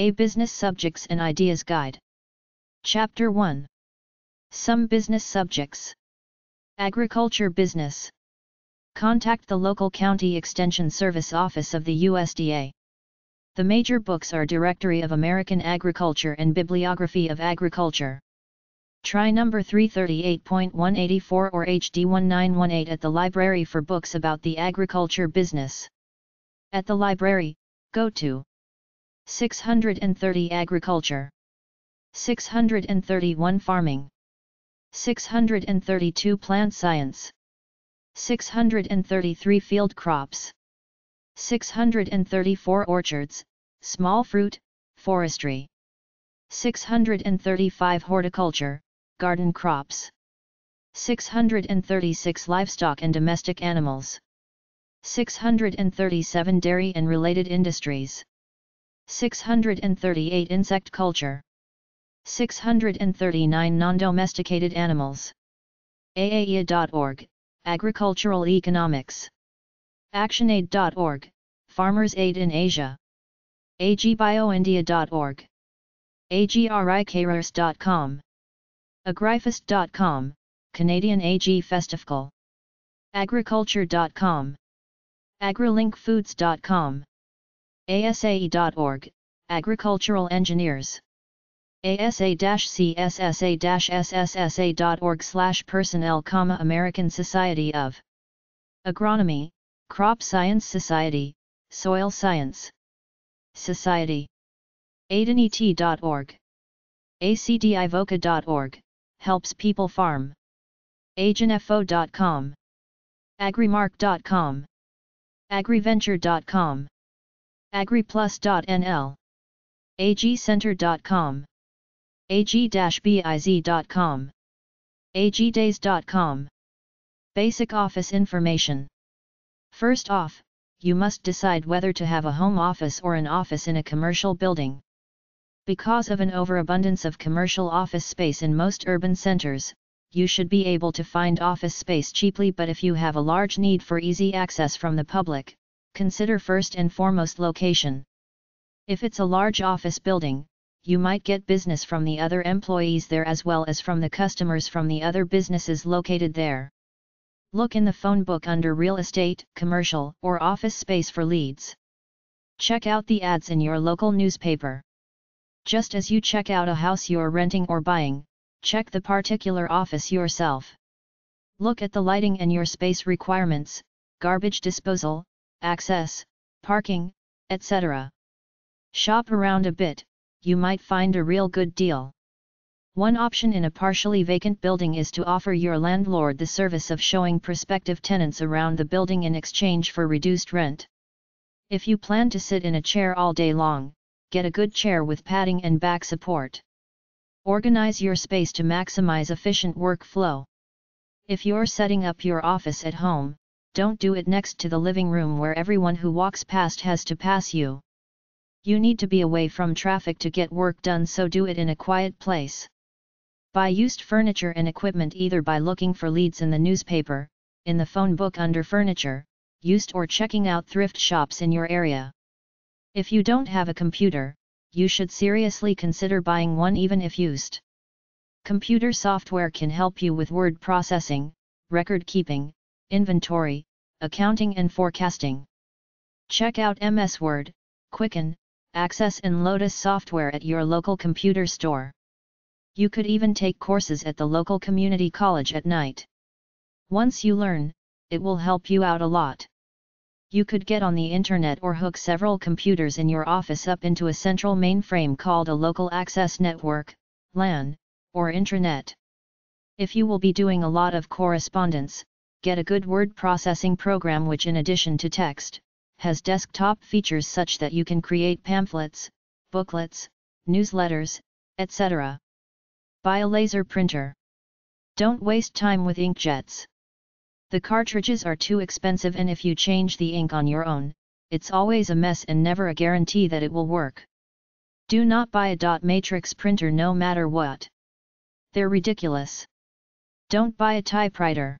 A Business Subjects and Ideas Guide. Chapter 1. Some Business Subjects. Agriculture Business. Contact the local County Extension Service Office of the USDA. The major books are Directory of American Agriculture and Bibliography of Agriculture. Try number 338.184 or HD1918 at the library for books about the agriculture business. At the library, go to 630 Agriculture, 631 Farming, 632 Plant Science, 633 Field Crops, 634 Orchards, Small Fruit, Forestry, 635 Horticulture, Garden Crops, 636 Livestock and Domestic Animals, 637 Dairy and Related Industries, 638 Insect Culture, 639 Non-Domesticated Animals. AAEA.org, Agricultural Economics. ActionAid.org, Farmers' Aid in Asia. AgBioIndia.org. AgriKairos.com. Agrifest.com, Canadian Ag Festival. Agriculture.com. AgriLinkFoods.com. ASAE.org, Agricultural Engineers. ASA-CSSA-SSSA.org/personnel, American Society of Agronomy, Crop Science Society, Soil Science Society. ADNET.org. ACDIVOCA.org, Helps People Farm. AGINFO.com. AgriMark.com. AgriVenture.com. AgriPlus.nl. AgCenter.com. AG-BIZ.com. AgDays.com. Basic office information. First off, you must decide whether to have a home office or an office in a commercial building. Because of an overabundance of commercial office space in most urban centers, you should be able to find office space cheaply, but if you have a large need for easy access from the public, consider first and foremost location. If it's a large office building, you might get business from the other employees there as well as from the customers from the other businesses located there. Look in the phone book under real estate, commercial, or office space for leads. Check out the ads in your local newspaper. Just as you check out a house you're renting or buying, check the particular office yourself. Look at the lighting and your space requirements, garbage disposal, access, parking, etc. Shop around a bit, you might find a real good deal. One option in a partially vacant building is to offer your landlord the service of showing prospective tenants around the building in exchange for reduced rent. If you plan to sit in a chair all day long, get a good chair with padding and back support. Organize your space to maximize efficient workflow. If you're setting up your office at home, don't do it next to the living room where everyone who walks past has to pass you. You need to be away from traffic to get work done, so do it in a quiet place. Buy used furniture and equipment either by looking for leads in the newspaper, in the phone book under furniture, used, or checking out thrift shops in your area. If you don't have a computer, you should seriously consider buying one even if used. Computer software can help you with word processing, record keeping, inventory, accounting and forecasting. Check out MS Word, Quicken, Access and Lotus software at your local computer store. You could even take courses at the local community college at night. Once you learn, it will help you out a lot. You could get on the internet or hook several computers in your office up into a central mainframe called a local access network, LAN, or intranet. If you will be doing a lot of correspondence, get a good word processing program which, in addition to text, has desktop features such that you can create pamphlets, booklets, newsletters, etc. Buy a laser printer. Don't waste time with inkjets. The cartridges are too expensive, and if you change the ink on your own, it's always a mess and never a guarantee that it will work. Do not buy a dot matrix printer no matter what. They're ridiculous. Don't buy a typewriter.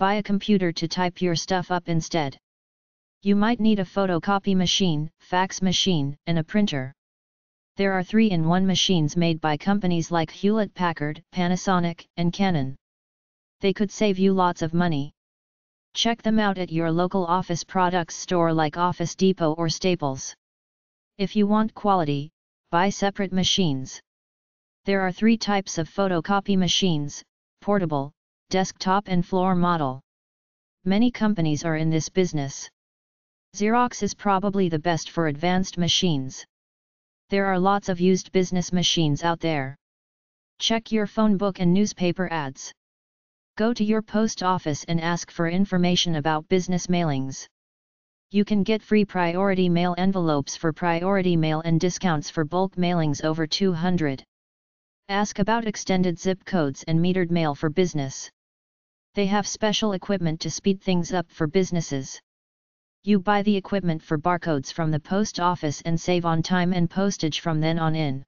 Buy a computer to type your stuff up instead. You might need a photocopy machine, fax machine, and a printer. there are 3-in-1 machines made by companies like Hewlett-Packard, Panasonic, and Canon. They could save you lots of money. Check them out at your local office products store like Office Depot or Staples. If you want quality, buy separate machines. There are 3 types of photocopy machines: portable, desktop and floor model. Many companies are in this business. Xerox is probably the best for advanced machines. There are lots of used business machines out there. Check your phone book and newspaper ads. Go to your post office and ask for information about business mailings. You can get free priority mail envelopes for priority mail and discounts for bulk mailings over 200. Ask about extended zip codes and metered mail for business. They have special equipment to speed things up for businesses. You buy the equipment for barcodes from the post office and save on time and postage from then on in.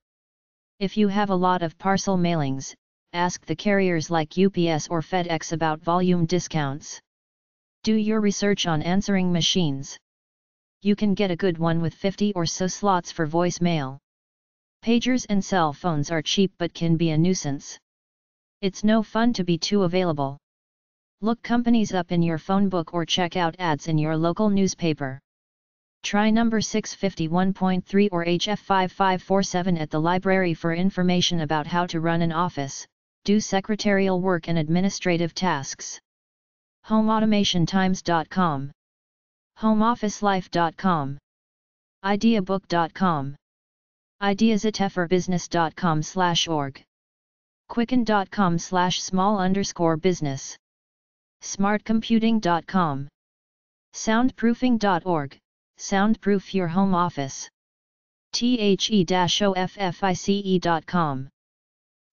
If you have a lot of parcel mailings, ask the carriers like UPS or FedEx about volume discounts. Do your research on answering machines. You can get a good one with 50 or so slots for voicemail. Pagers and cell phones are cheap but can be a nuisance. It's no fun to be too available. Look companies up in your phone book or check out ads in your local newspaper. Try number 651.3 or HF5547 at the library for information about how to run an office, do secretarial work and administrative tasks. HomeAutomationTimes.com, HomeOfficeLife.com, IdeaBook.com, IdeasItForBusiness.com/org, Quicken.com/small_business, SmartComputing.com, Soundproofing.org, soundproof your home office, THE-OFFICE.com,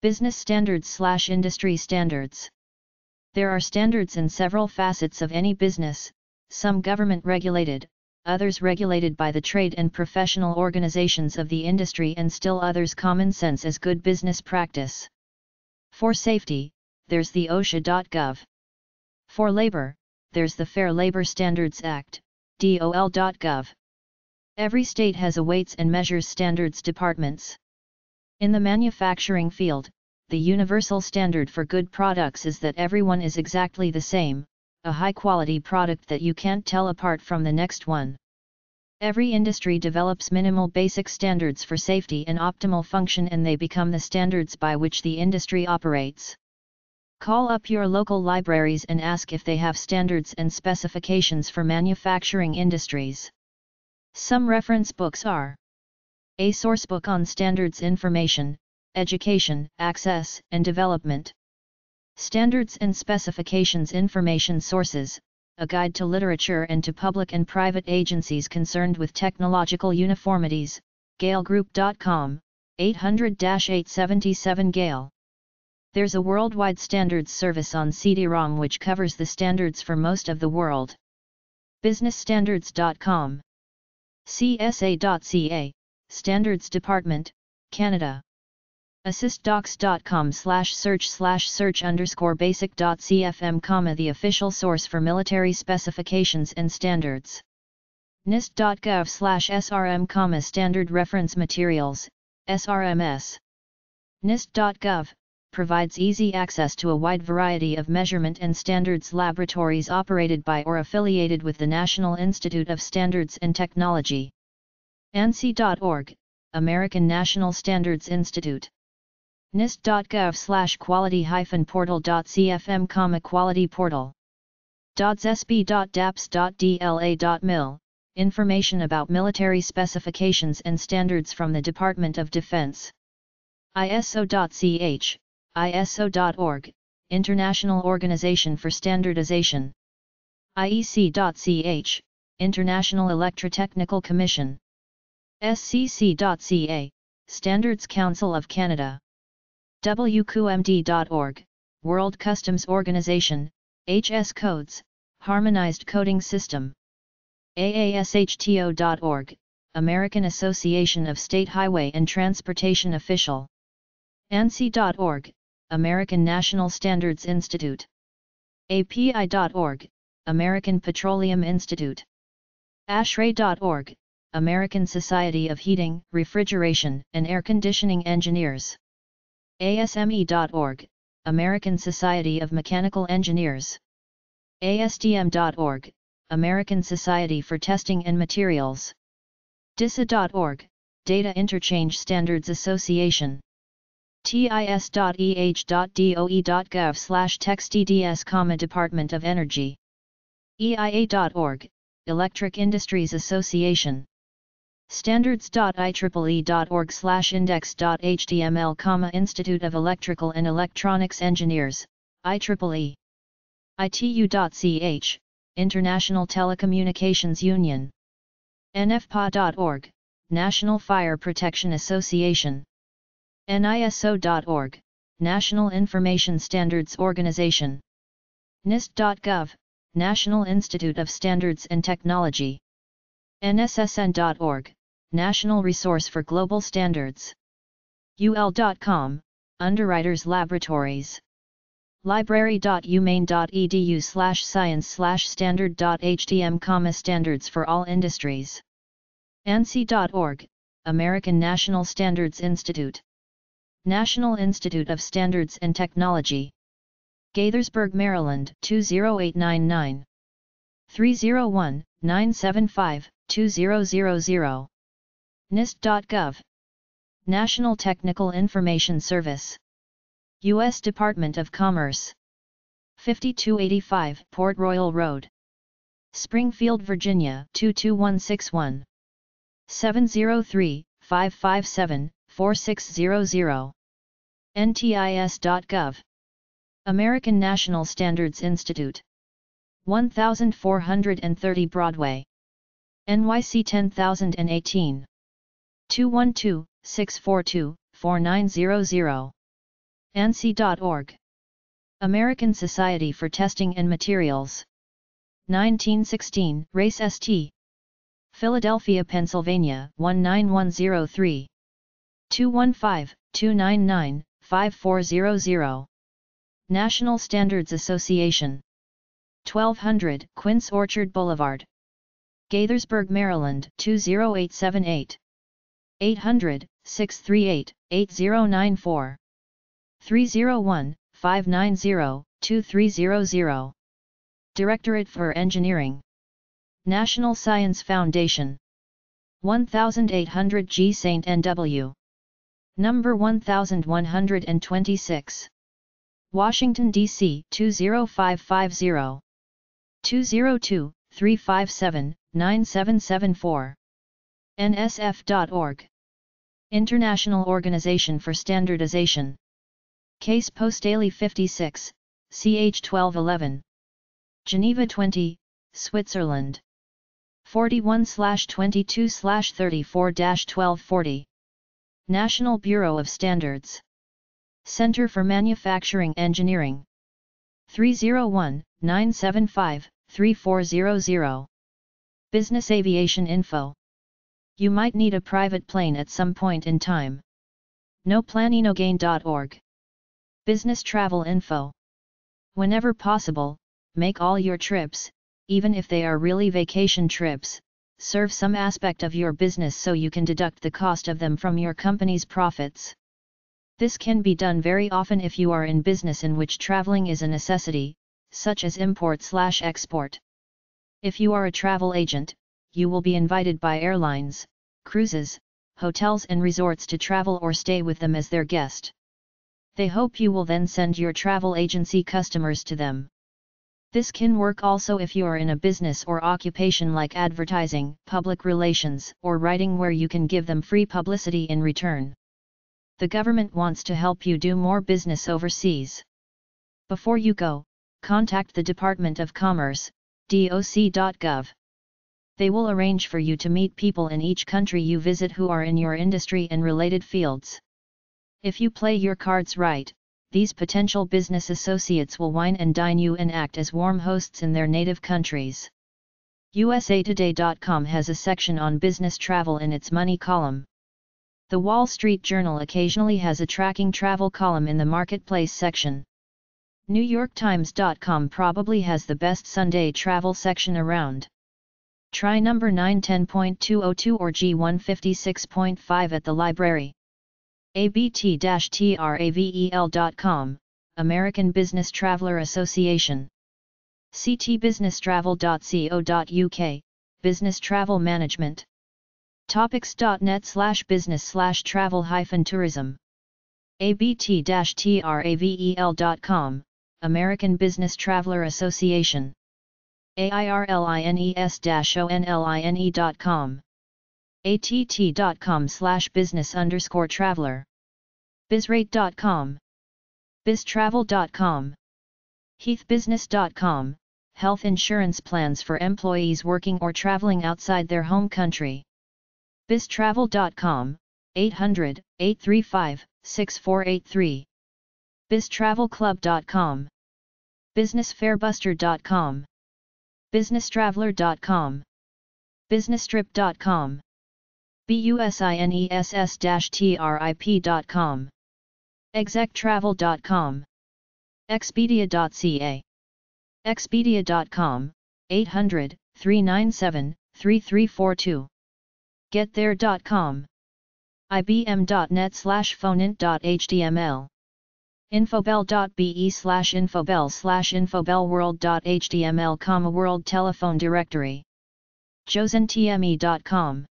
Business standards/industry standards. There are standards in several facets of any business, some government regulated, others regulated by the trade and professional organizations of the industry, and still others common sense as good business practice. For safety, there's the OSHA.gov. For labor, there's the Fair Labor Standards Act, DOL.gov. Every state has a weights and measures standards departments. In the manufacturing field, the universal standard for good products is that everyone is exactly the same, a high-quality product that you can't tell apart from the next one. Every industry develops minimal basic standards for safety and optimal function, and they become the standards by which the industry operates. Call up your local libraries and ask if they have standards and specifications for manufacturing industries. Some reference books are: a sourcebook on standards information, education, access, and development; Standards and specifications information sources, a guide to literature and to public and private agencies concerned with technological uniformities, GaleGroup.com, 800-877-GALE. There's a worldwide standards service on CD-ROM which covers the standards for most of the world. BusinessStandards.com, CSA.ca, Standards Department, Canada. AssistDocs.com/search/search_basic.cfm, the official source for military specifications and standards. NIST.gov/SRM, Standard Reference Materials, SRMS. NIST.gov provides easy access to a wide variety of measurement and standards laboratories operated by or affiliated with the National Institute of Standards and Technology. ANSI.org, American National Standards Institute. NIST.gov/quality-portal.cfm, qualityportal.sb.daps.dla.mil, information about military specifications and standards from the Department of Defense. ISO.ch, ISO.org, International Organization for Standardization. IEC.ch, International Electrotechnical Commission. SCC.ca, Standards Council of Canada. WQMD.org, World Customs Organization, HS Codes, Harmonized Coding System. AASHTO.org, American Association of State Highway and Transportation Official. ANSI.org, American National Standards Institute. API.org, American Petroleum Institute. ASHRAE.org, American Society of Heating, Refrigeration, and Air Conditioning Engineers. ASME.org, American Society of Mechanical Engineers. ASTM.org, American Society for Testing and Materials. DISA.org, Data Interchange Standards Association. tis.eh.doe.gov/textDDS, Department of Energy. EIA.org, Electric Industries Association. Standards.ieee.org/index.html, Institute of Electrical and Electronics Engineers, IEEE. ITU.ch, International Telecommunications Union. NFPA.org, National Fire Protection Association. NISO.org, National Information Standards Organization. NIST.gov, National Institute of Standards and Technology. NSSN.org, National Resource for Global Standards. UL.com, Underwriters Laboratories. Library.umaine.edu/science/standard.htm, Standards for All Industries. ANSI.org, American National Standards Institute. National Institute of Standards and Technology. Gaithersburg, Maryland, 20899. 301-975-2000. NIST.gov. National Technical Information Service. U.S. Department of Commerce. 5285 Port Royal Road. Springfield, Virginia, 22161. 703-557-4600. NTIS.gov. American National Standards Institute. 1430 Broadway. NYC 10018. 212-642-4900. ANSI.org. American Society for Testing and Materials. 1916 Race St. Philadelphia, Pennsylvania, 19103. 215-299-5400. National Standards Association. 1200 Quince Orchard Boulevard. Gaithersburg, Maryland, 20878. 800-638-8094. 301-590-2300. Directorate for Engineering. National Science Foundation. 1800 G. St. N.W. Number 1126. Washington, D.C. 20550. 202-357-9774. NSF.org. International Organization for Standardization. Case Postale 56, CH 1211. Geneva 20, Switzerland. 41/22/34-1240. National Bureau of Standards. Center for Manufacturing Engineering. 301-975-3400. Business Aviation Info. You might need a private plane at some point in time. NoPlaninogain.org. Business Travel Info. Whenever possible, make all your trips, even if they are really vacation trips, serve some aspect of your business so you can deduct the cost of them from your company's profits. This can be done very often if you are in business in which traveling is a necessity, such as import/export. If you are a travel agent, you will be invited by airlines, cruises, hotels and resorts to travel or stay with them as their guest. They hope you will then send your travel agency customers to them. This can work also if you are in a business or occupation like advertising, public relations, or writing, where you can give them free publicity in return. The government wants to help you do more business overseas. Before you go, contact the Department of Commerce, DOC.gov. They will arrange for you to meet people in each country you visit who are in your industry and related fields. If you play your cards right, these potential business associates will wine and dine you and act as warm hosts in their native countries. USAtoday.com has a section on business travel in its money column. The Wall Street Journal occasionally has a tracking travel column in the marketplace section. NewYorkTimes.com probably has the best Sunday travel section around. Try number 910.202 or G156.5 at the library. abt-travel.com, American Business Traveler Association. ctbusinesstravel.co.uk, Business Travel Management. Topics.net/business/travel-tourism. abt-travel.com, American Business Traveler Association. airlines-online.com. att.com/business_traveler. bizrate.com. biztravel.com. heathbusiness.com, health insurance plans for employees working or traveling outside their home country. biztravel.com, 800-835-6483. biztravelclub.com. businessfarebuster.com. businesstraveler.com. businesstrip.com. business-trip.com. exectravel.com. expedia.ca. expedia.com, 800-397-3342. getthere.com. ibm.net/phonint.html. infobel.be/infobel/infobelworld.html, world telephone directory. josentme.com.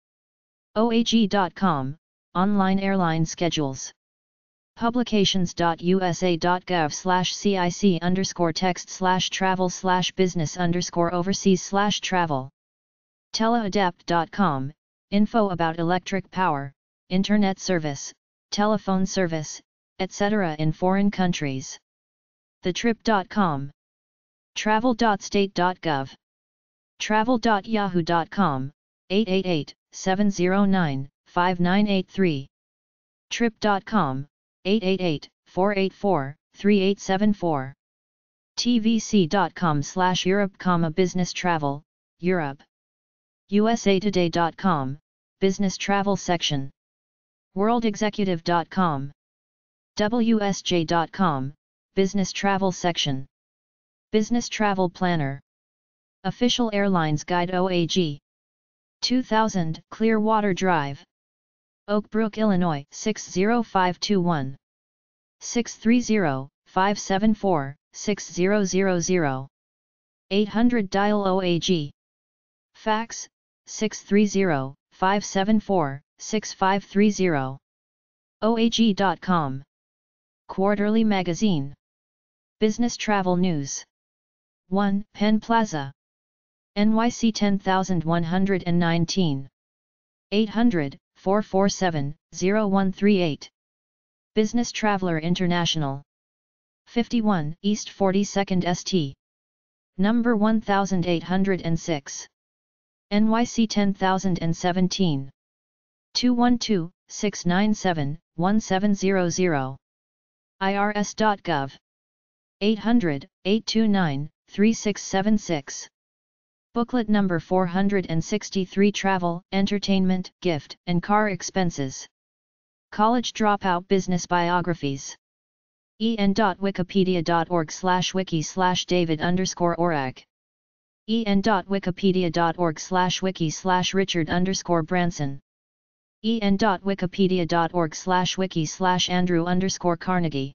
oag.com, online airline schedules. publications.usa.gov/cic_text/travel/business_overseas/travel. teleadapt.com, info about electric power, internet service, telephone service, etc. in foreign countries. thetrip.com. travel.state.gov. travel.yahoo.com, 888-709-5983. trip.com, 888-484-3874. tvc.com/europe, business travel, Europe. usatoday.com, business travel section. worldexecutive.com. wsj.com, business travel section. business travel planner. official airlines guide OAG. 2000 Clearwater Drive, Oak Brook, Illinois 60521. 630-574-6000. 800 dial OAG. Fax 630-574-6530. OAG.com. Quarterly magazine. Business travel news. 1 Penn Plaza, NYC 10119. 800-447-0138. Business Traveler International. 51 East 42nd St. Number 1806. NYC 10017. 212-697-1700. IRS.gov. 800-829-3676. Booklet number 463, Travel, Entertainment, Gift, and Car Expenses. College Dropout Business Biographies. en.wikipedia.org/wiki/David_Orag. en.wikipedia.org/wiki/Richard_Branson. en.wikipedia.org/wiki/Andrew_Carnegie.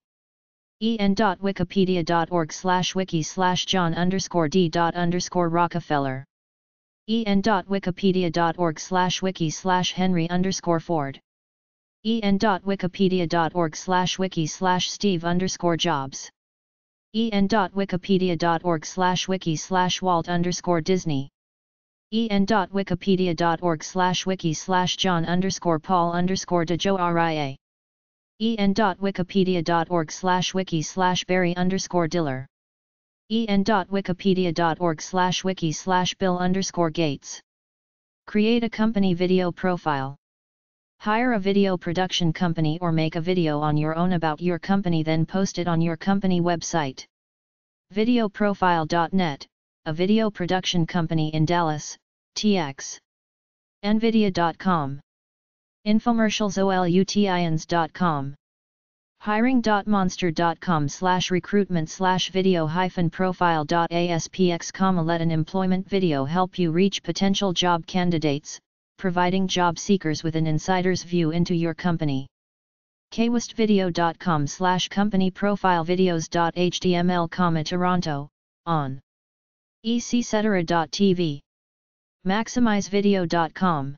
en.wikipedia.org/wiki/John_D._Rockefeller. en.wikipedia.org/wiki/Henry_Ford. en.wikipedia.org/wiki/Steve_Jobs. en.wikipedia.org/wiki/Walt_Disney. en.wikipedia.org/wiki/John_Paul_DeJoe RIA. en.wikipedia.org/wiki/Barry_Diller. en.wikipedia.org/wiki/Bill_Gates. Create a company video profile. Hire a video production company or make a video on your own about your company, then post it on your company website. videoprofile.net, a video production company in Dallas, TX. nvidia.com. infomercials.com. hiring.monster.com/recruitment/video-profile.aspx, let an employment video help you reach potential job candidates, providing job seekers with an insider's view into your company. KWistvideo.com/companyprofilevideos.html, Toronto, on ecetera.tv. MaximizeVideo.com.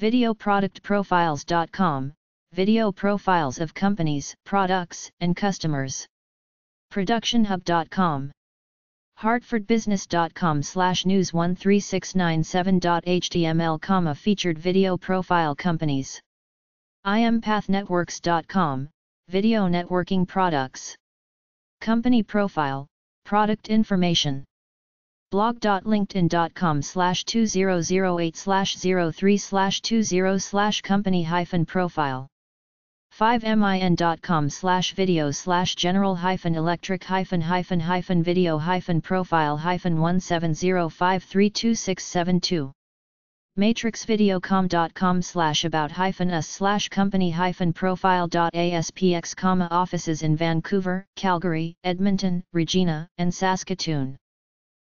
VideoProductProfiles.com. Video profiles of companies, products, and customers. ProductionHub.com. HartfordBusiness.com/news13697.html, featured video profile companies. IMPathNetworks.com. Video networking products. Company profile, product information. blog.linkedin.com/2008/03/20/company-profile. 5min.com/video/general-electric-video-profile-170532672. matrixvideocom.com/about-us/company-profile.aspx, offices in Vancouver, Calgary, Edmonton, Regina, and Saskatoon.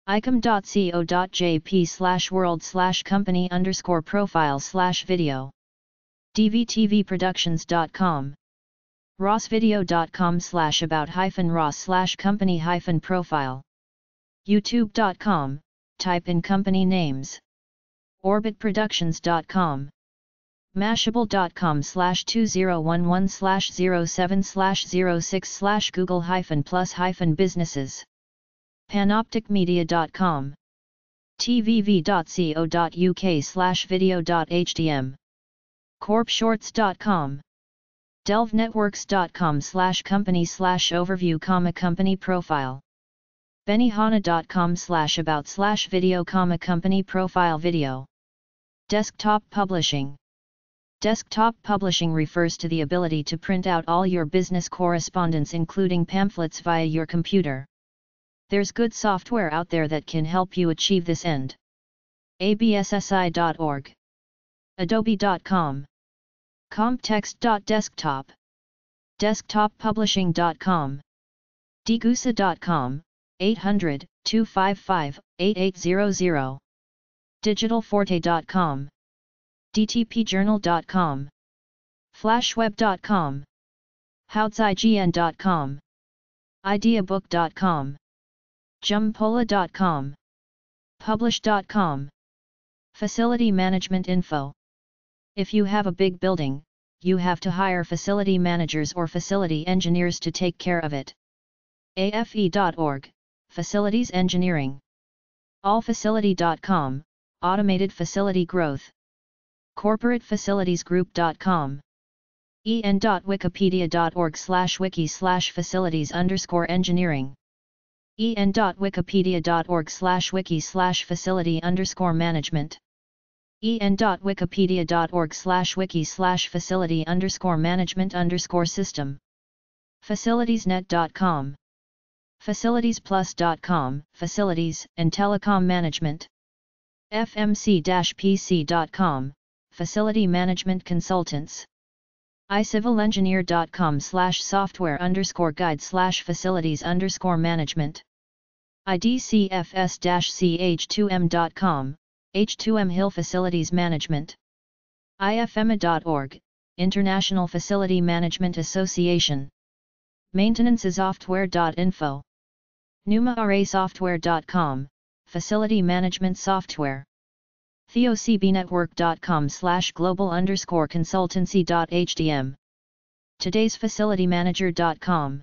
icom.co.jp/world/company_profile/video. dvtvproductions.com. rossvideo.com/about-ross/company-profile. youtube.com. Type in company names. orbitproductions.com. mashable.com/2011/07/06/google-plus-businesses. panopticmedia.com. tvv.co.uk/video.htm. corpshorts.com. delvenetworks.com/company/overview, company profile. benihana.com/about/video, company profile video. Desktop publishing. Desktop publishing refers to the ability to print out all your business correspondence, including pamphlets, via your computer. There's good software out there that can help you achieve this end. abssi.org. adobe.com. comptext.desktop. desktoppublishing.com. degussa.com. 800-255-8800. digitalforte.com. dtpjournal.com. flashweb.com. houtzign.com. ideabook.com. jumpola.com. publish.com. facility management info. If you have a big building, you have to hire facility managers or facility engineers to take care of it. AFE.org, facilities engineering. allfacility.com, automated facility growth. corporatefacilitiesgroup.com. en.wikipedia.org/wiki/facilities_engineering. en.wikipedia.org/wiki/facility_management. en.wikipedia.org/wiki/facility_management_system. facilitiesnet.com. facilitiesplus.com, facilities and telecom management. fmc-pc.com, facility management consultants. icivilengineer.com/software_guide/facilities_management. idcfs-ch2m.com, H2M Hill Facilities Management. ifema.org, International Facility Management Association. maintenancesoftware.info. numarasoftware.com, facility management software. theocbnetwork.com/global_consultancy.htm. todaysfacilitymanager.com.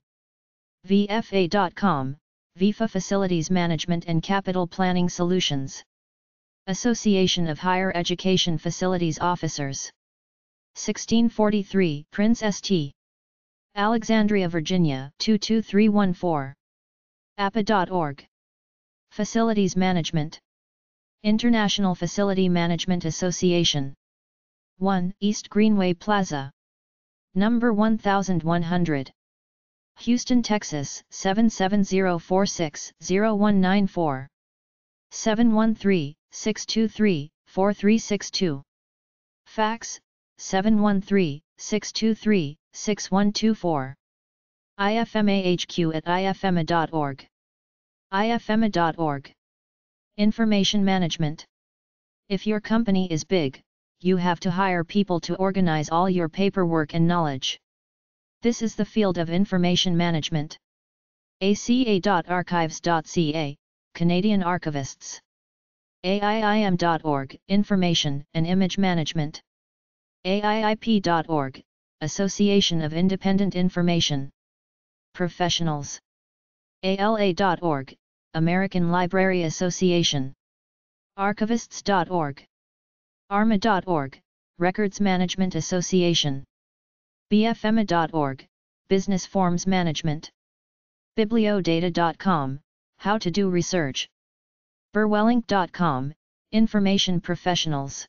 vfa.com, VIFA Facilities Management and Capital Planning Solutions. Association of Higher Education Facilities Officers. 1643 Prince St. Alexandria, Virginia 22314. APA.org. Facilities Management. International Facility Management Association. 1 East Greenway Plaza. Number 1100. Houston, Texas 77046-0194. 713-623-4362. Fax, 713-623-6124. ifmahq@ifma.org. ifma.org. Information management. If your company is big, you have to hire people to organize all your paperwork and knowledge. This is the field of information management. aca.archives.ca, Canadian Archivists. AIIM.org, Information and Image Management. AIIP.org, Association of Independent Information Professionals. ALA.org, American Library Association. Archivists.org. ARMA.org, Records Management Association. BFMA.org, Business Forms Management. Bibliodata.com, How to do research. Berwellink.com, Information Professionals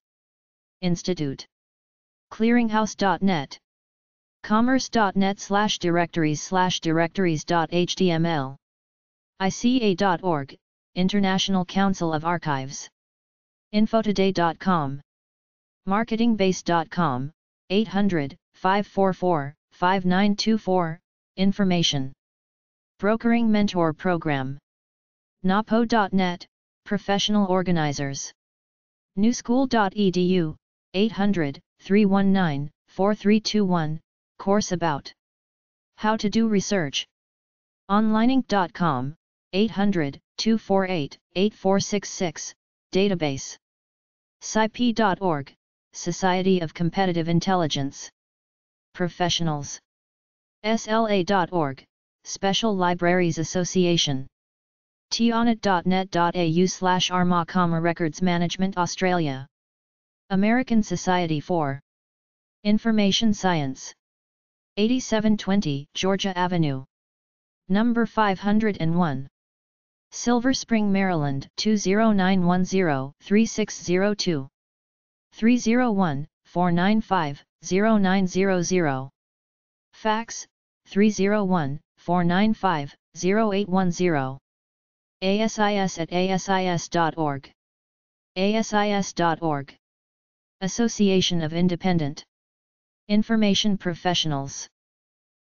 Institute. Clearinghouse.net. Commerce.net/directories/directories.html. ICA.org, International Council of Archives. Infotoday.com. Marketingbase.com, 800-544-5924, Information. Brokering Mentor Program. NAPO.net, Professional Organizers. Newschool.edu, 800-319-4321, Course About. How to do research. Onlineinc.com, 800-248-8466, Database. SciP.org, Society of Competitive Intelligence Professionals. SLA.org, Special Libraries Association. tionit.net.au/arma, Records Management Australia. American Society for Information Science. 8720 Georgia Avenue. Number 501. Silver Spring, Maryland, 20910-3602. 301-495-0900. Fax, 301-495-0810. ASIS@asis.org. ASIS.org. Association of Independent Information Professionals.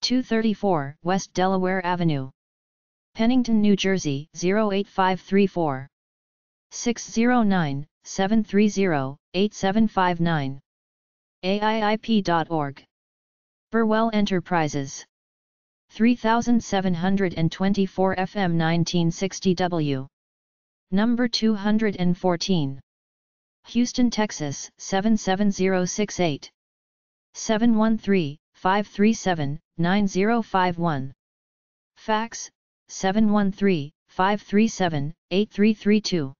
234 West Delaware Avenue. Pennington, New Jersey, 08534. 609-730-8759. AIIP.org. Burwell Enterprises. 3724 FM 1960W. Number 214. Houston, Texas, 77068. 713-537-9051. Fax, 713-537-8332.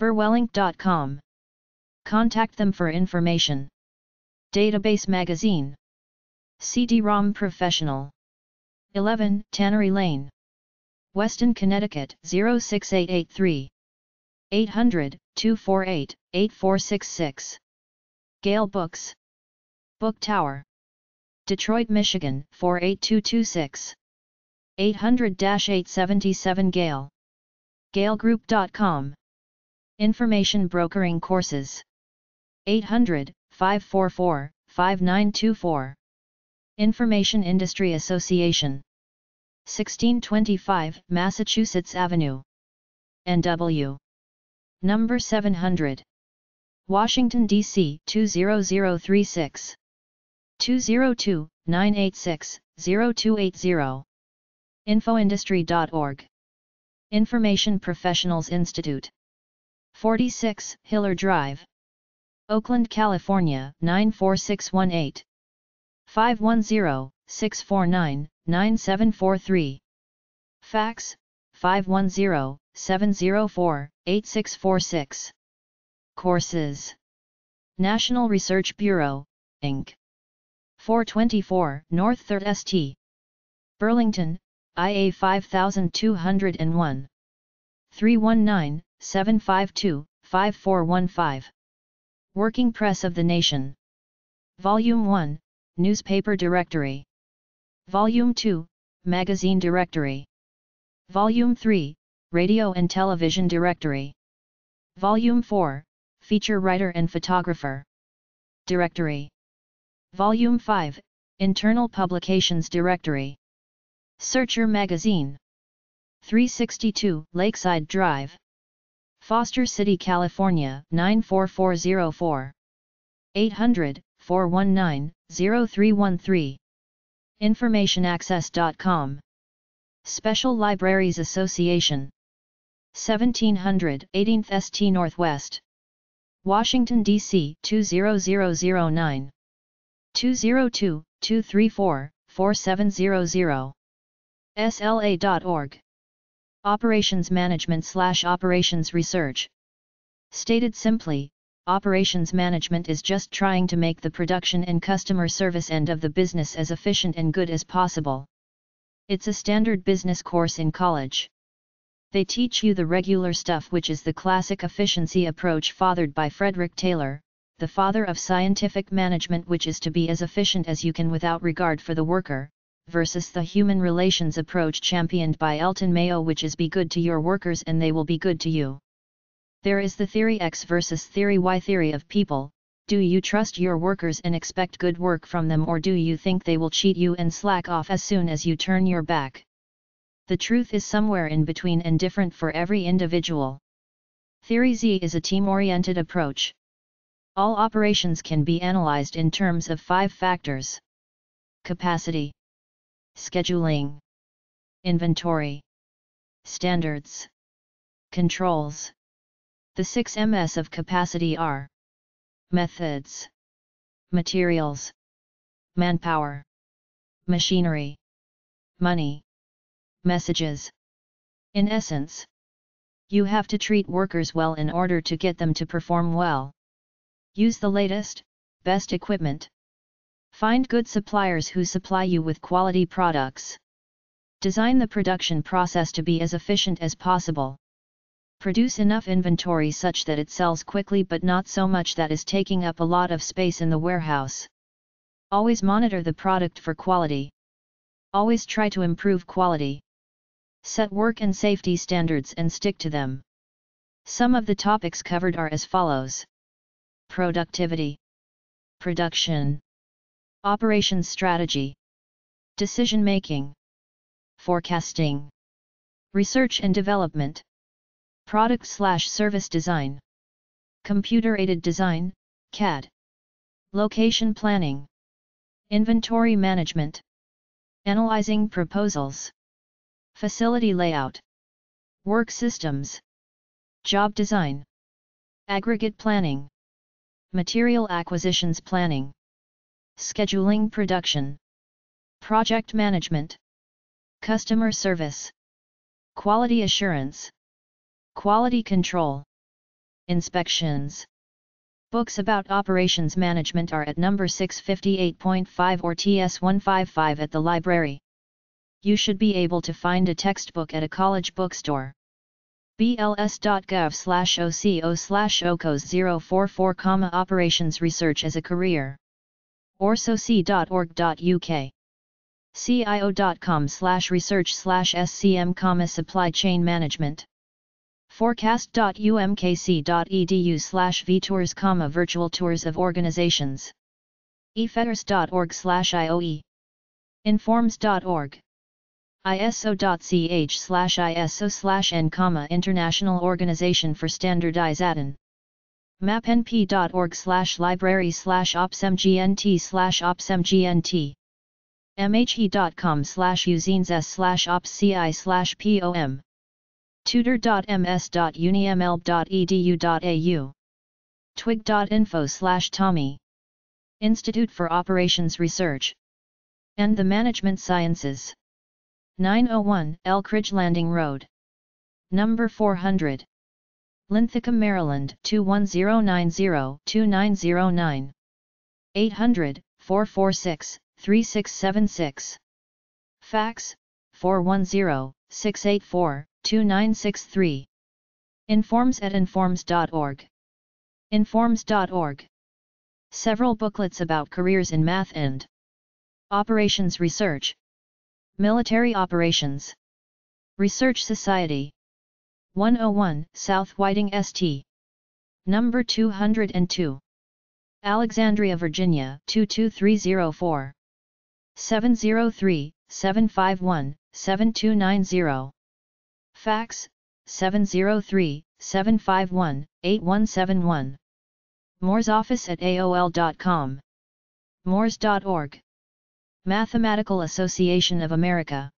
Berwellink.com. Contact them for information. Database Magazine. CD-ROM Professional. 11 Tannery Lane, Weston, Connecticut, 06883. 800-248-8466. Gale Books. Book Tower. Detroit, Michigan, 48226. 800-877-GALE. GALEgroup.com. Information Brokering Courses. 800-544-5924. Information Industry Association. 1625 Massachusetts Avenue. NW. Number 700. Washington, D.C., 20036. 202-986-0280. Infoindustry.org. Information Professionals Institute. 46 Hiller Drive. Oakland, California, 94618. 510-649-9743. Fax, 510-704-8646. Courses. National Research Bureau, Inc. 424 North 3rd St. Burlington, IA 5201. 319-752-5415. Working Press of the Nation. Volume 1, Newspaper Directory. Volume 2, Magazine Directory. Volume 3, Radio and Television Directory. Volume 4, Feature Writer and Photographer Directory. Volume 5, Internal Publications Directory. Searcher Magazine. 362 Lakeside Drive, Foster City, California 94404. 800-419-0313. InformationAccess.com. Special Libraries Association. 1700 18th St. Northwest, Washington, D.C. 20009. 202-234-4700. SLA.org. Operations Management/Operations Research. Stated simply, operations management is just trying to make the production and customer service end of the business as efficient and good as possible. It's a standard business course in college. They teach you the regular stuff, which is the classic efficiency approach fathered by Frederick Taylor, the father of scientific management, which is to be as efficient as you can without regard for the worker, versus the human relations approach championed by Elton Mayo, which is be good to your workers and they will be good to you. There is the theory X versus theory Y theory of people. Do you trust your workers and expect good work from them, or do you think they will cheat you and slack off as soon as you turn your back? The truth is somewhere in between and different for every individual. Theory Z is a team-oriented approach. All operations can be analyzed in terms of 5 factors: capacity, scheduling, inventory, standards, controls. The 6 M's of capacity are methods, materials, manpower, machinery, money, messages. In essence, you have to treat workers well in order to get them to perform well. Use the latest, best equipment. Find good suppliers who supply you with quality products. Design the production process to be as efficient as possible. Produce enough inventory such that it sells quickly, but not so much that is taking up a lot of space in the warehouse. Always monitor the product for quality. Always try to improve quality. Set work and safety standards and stick to them. Some of the topics covered are as follows: productivity, production, operations strategy, decision making, forecasting, research and development, product/service design, computer-aided design, CAD, location planning, inventory management, analyzing proposals, facility layout, work systems, job design, aggregate planning, material acquisitions planning, scheduling production, project management, customer service, quality assurance, quality control, inspections. Books about operations management are at number 658.5 or TS155 at the library. You should be able to find a textbook at a college bookstore. BLS.gov/OCO/OCOS044, Operations Research as a Career. orsoc.org.uk. CIO.com/research/SCM, Supply Chain Management. forecast.umkc.edu/vtours, virtual tours of organizations. efeders.org/IOE. informs.org. iso.ch/iso/n, International Organization for Standardization. mapnp.org/library/opsmgnt/opsmgnt. mhe.com/uzinesS/opsci/pom. tutor.ms.uniml.edu.au. twig.info/Tommy. Institute for Operations Research and the Management Sciences. 901 Elkridge Landing Road, number 400, Linthicum, Maryland 21090-2909. 800-446-3676. Fax 410-684-2963. Informs at informs.org. informs.org. Several booklets about careers in math and operations research. Military Operations Research Society, 101 South Whiting St. Number 202. Alexandria, Virginia 22304. 703-751-7290. Fax 703-751-8171. mooresoffice@aol.com. moores.org. Mathematical Association of America.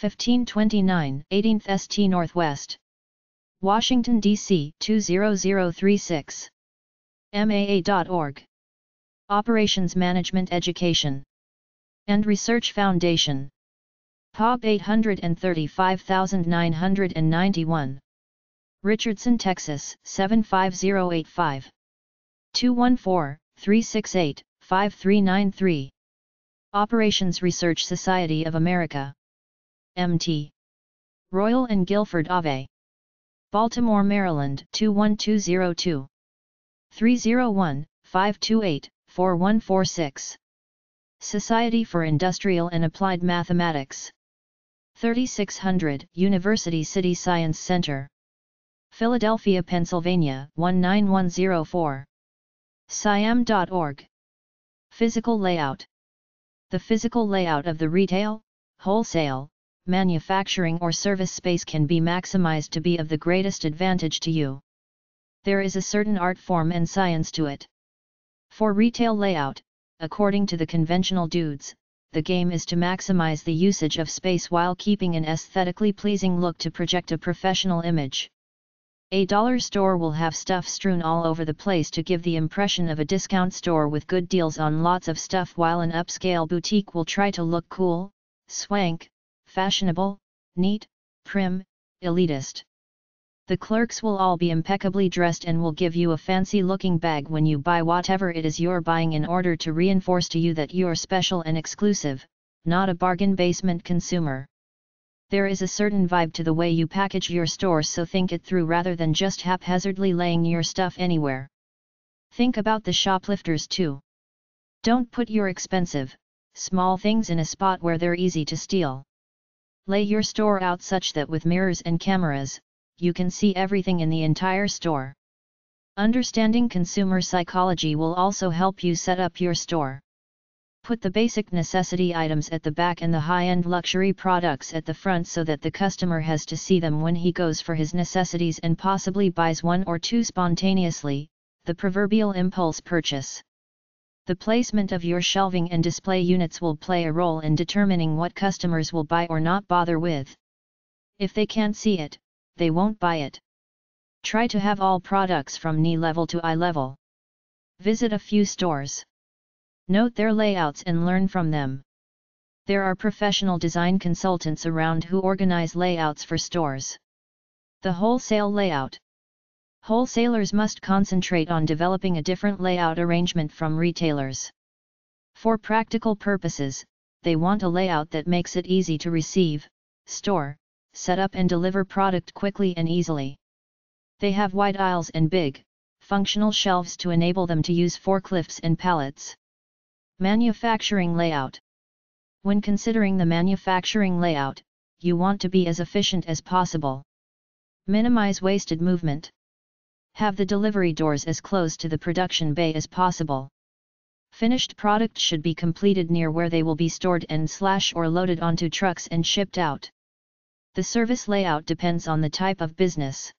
1529 18th St. Northwest. Washington, D.C. 20036. MAA.org. Operations Management Education and Research Foundation. POB 835991. Richardson, Texas 75085. 214-368-5393. Operations Research Society of America. MT. Royal and Guilford, Ave. Baltimore, Maryland 21202. 301-528-4146. Society for Industrial and Applied Mathematics. 3600 University City Science Center. Philadelphia, Pennsylvania 19104. SIAM.org. Physical Layout. The physical layout of the retail, wholesale, manufacturing or service space can be maximized to be of the greatest advantage to you. There is a certain art form and science to it. For retail layout, according to the conventional dudes, the game is to maximize the usage of space while keeping an aesthetically pleasing look to project a professional image. A dollar store will have stuff strewn all over the place to give the impression of a discount store with good deals on lots of stuff, while an upscale boutique will try to look cool, swank, fashionable, neat, prim, elitist. The clerks will all be impeccably dressed and will give you a fancy-looking bag when you buy whatever it is you're buying, in order to reinforce to you that you're special and exclusive, not a bargain basement consumer. There is a certain vibe to the way you package your store, so think it through rather than just haphazardly laying your stuff anywhere. Think about the shoplifters too. Don't put your expensive, small things in a spot where they're easy to steal. Lay your store out such that with mirrors and cameras, you can see everything in the entire store. Understanding consumer psychology will also help you set up your store. Put the basic necessity items at the back and the high-end luxury products at the front, so that the customer has to see them when he goes for his necessities and possibly buys one or two spontaneously, the proverbial impulse purchase. The placement of your shelving and display units will play a role in determining what customers will buy or not bother with. If they can't see it, they won't buy it. Try to have all products from knee level to eye level. Visit a few stores. Note their layouts and learn from them. There are professional design consultants around who organize layouts for stores. The wholesale layout. Wholesalers must concentrate on developing a different layout arrangement from retailers. For practical purposes, they want a layout that makes it easy to receive, store, set up and deliver product quickly and easily. They have wide aisles and big, functional shelves to enable them to use forklifts and pallets. Manufacturing layout. When considering the manufacturing layout, you want to be as efficient as possible. Minimize wasted movement. Have the delivery doors as close to the production bay as possible. Finished product should be completed near where they will be stored and/or loaded onto trucks and shipped out. The service layout depends on the type of business.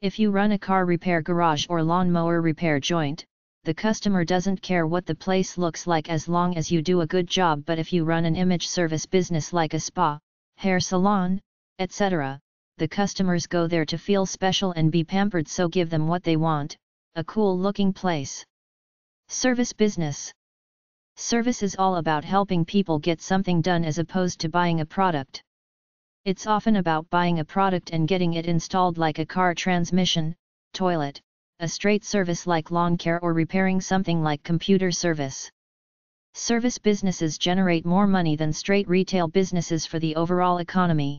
If you run a car repair garage or lawnmower repair joint, the customer doesn't care what the place looks like as long as you do a good job. But if you run an image service business like a spa, hair salon, etc., the customers go there to feel special and be pampered, so give them what they want, a cool-looking place. Service business. Service is all about helping people get something done as opposed to buying a product. It's often about buying a product and getting it installed, like a car transmission, toilet, a straight service like lawn care, or repairing something like computer service. Service businesses generate more money than straight retail businesses for the overall economy.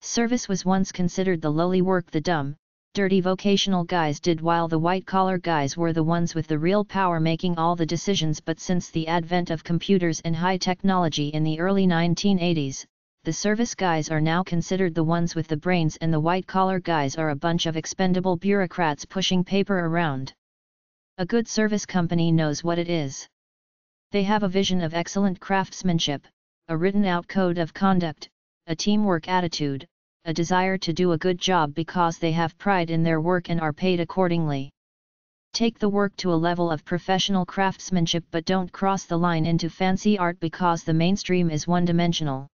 Service was once considered the lowly work the dumb, dirty vocational guys did, while the white-collar guys were the ones with the real power making all the decisions. But since the advent of computers and high technology in the early 1980s, the service guys are now considered the ones with the brains, and the white-collar guys are a bunch of expendable bureaucrats pushing paper around. A good service company knows what it is. They have a vision of excellent craftsmanship, a written-out code of conduct, a teamwork attitude, a desire to do a good job because they have pride in their work and are paid accordingly. Take the work to a level of professional craftsmanship, but don't cross the line into fancy art because the mainstream is one-dimensional.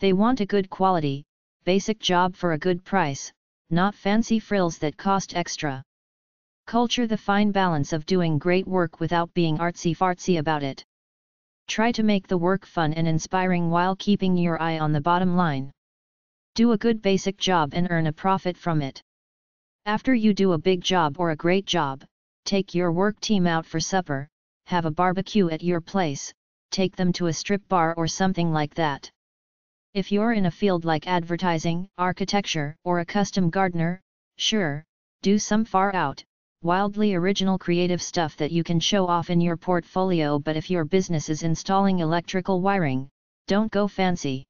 They want a good quality, basic job for a good price, not fancy frills that cost extra. Culture the fine balance of doing great work without being artsy-fartsy about it. Try to make the work fun and inspiring while keeping your eye on the bottom line. Do a good basic job and earn a profit from it. After you do a big job or a great job, take your work team out for supper, have a barbecue at your place, take them to a strip bar or something like that. If you're in a field like advertising, architecture, or a custom gardener, sure, do some far out, wildly original creative stuff that you can show off in your portfolio. But if your business is installing electrical wiring, don't go fancy.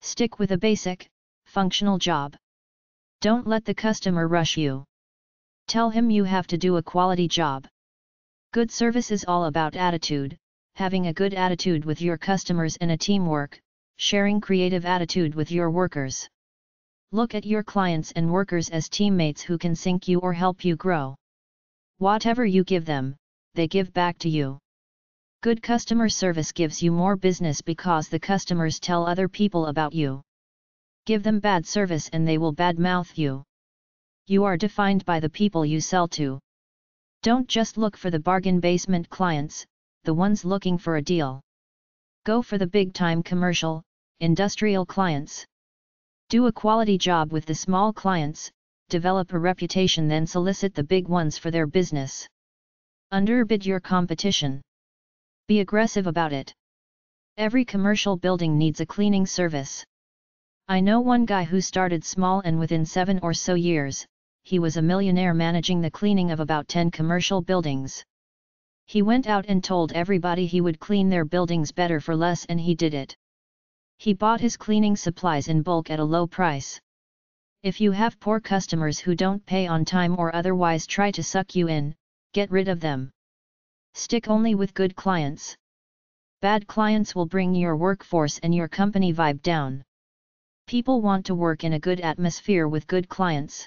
Stick with a basic, functional job. Don't let the customer rush you. Tell him you have to do a quality job. Good service is all about attitude, having a good attitude with your customers and a teamwork, sharing creative attitude with your workers. Look at your clients and workers as teammates who can sink you or help you grow. Whatever you give them, they give back to you. Good customer service gives you more business because the customers tell other people about you. Give them bad service and they will badmouth you. You are defined by the people you sell to. Don't just look for the bargain basement clients, the ones looking for a deal. Go for the big-time commercial, industrial clients. Do a quality job with the small clients, develop a reputation, then solicit the big ones for their business. Underbid your competition. Be aggressive about it. Every commercial building needs a cleaning service. I know one guy who started small and within 7 or so years, he was a millionaire managing the cleaning of about 10 commercial buildings. He went out and told everybody he would clean their buildings better for less, and he did it. He bought his cleaning supplies in bulk at a low price. If you have poor customers who don't pay on time or otherwise try to suck you in, get rid of them. Stick only with good clients. Bad clients will bring your workforce and your company vibe down. People want to work in a good atmosphere with good clients.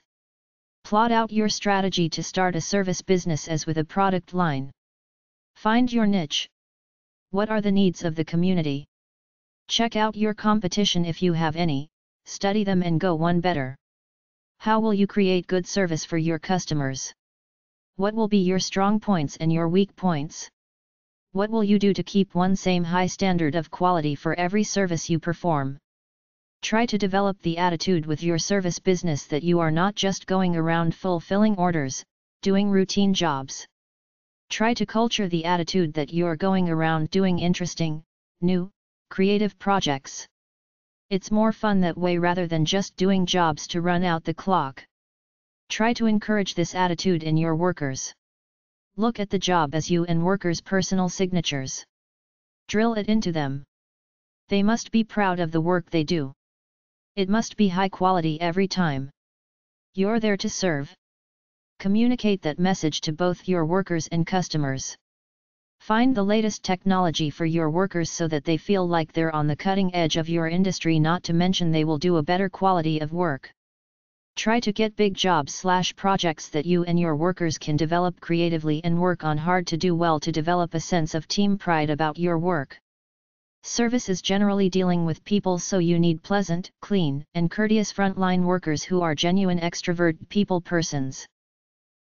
Plot out your strategy to start a service business as with a product line. Find your niche. What are the needs of the community? Check out your competition if you have any, study them and go one better. How will you create good service for your customers? What will be your strong points and your weak points? What will you do to keep one same high standard of quality for every service you perform? Try to develop the attitude with your service business that you are not just going around fulfilling orders, doing routine jobs. Try to culture the attitude that you are going around doing interesting, new, creative projects. It's more fun that way rather than just doing jobs to run out the clock. Try to encourage this attitude in your workers. Look at the job as you and workers' personal signatures. Drill it into them. They must be proud of the work they do. It must be high quality every time. You're there to serve. Communicate that message to both your workers and customers. Find the latest technology for your workers so that they feel like they're on the cutting edge of your industry, not to mention they will do a better quality of work. Try to get big jobs/projects that you and your workers can develop creatively and work on hard to do well to develop a sense of team pride about your work. Service is generally dealing with people, so you need pleasant, clean, and courteous frontline workers who are genuine extrovert people persons.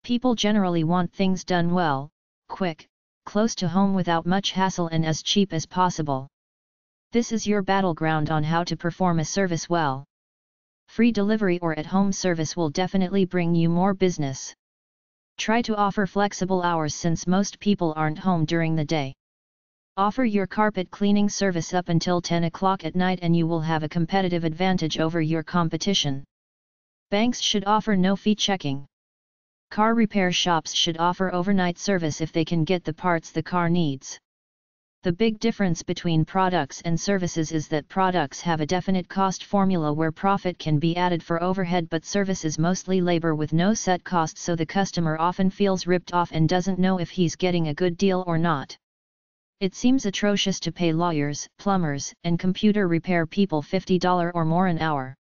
People generally want things done well, quick, close to home without much hassle and as cheap as possible. This is your battleground on how to perform a service well. Free delivery or at-home service will definitely bring you more business. Try to offer flexible hours since most people aren't home during the day. Offer your carpet cleaning service up until 10 o'clock at night and you will have a competitive advantage over your competition. Banks should offer no-fee checking. Car repair shops should offer overnight service if they can get the parts the car needs. The big difference between products and services is that products have a definite cost formula where profit can be added for overhead, but services mostly labor with no set cost, so the customer often feels ripped off and doesn't know if he's getting a good deal or not. It seems atrocious to pay lawyers, plumbers, and computer repair people $50 or more an hour.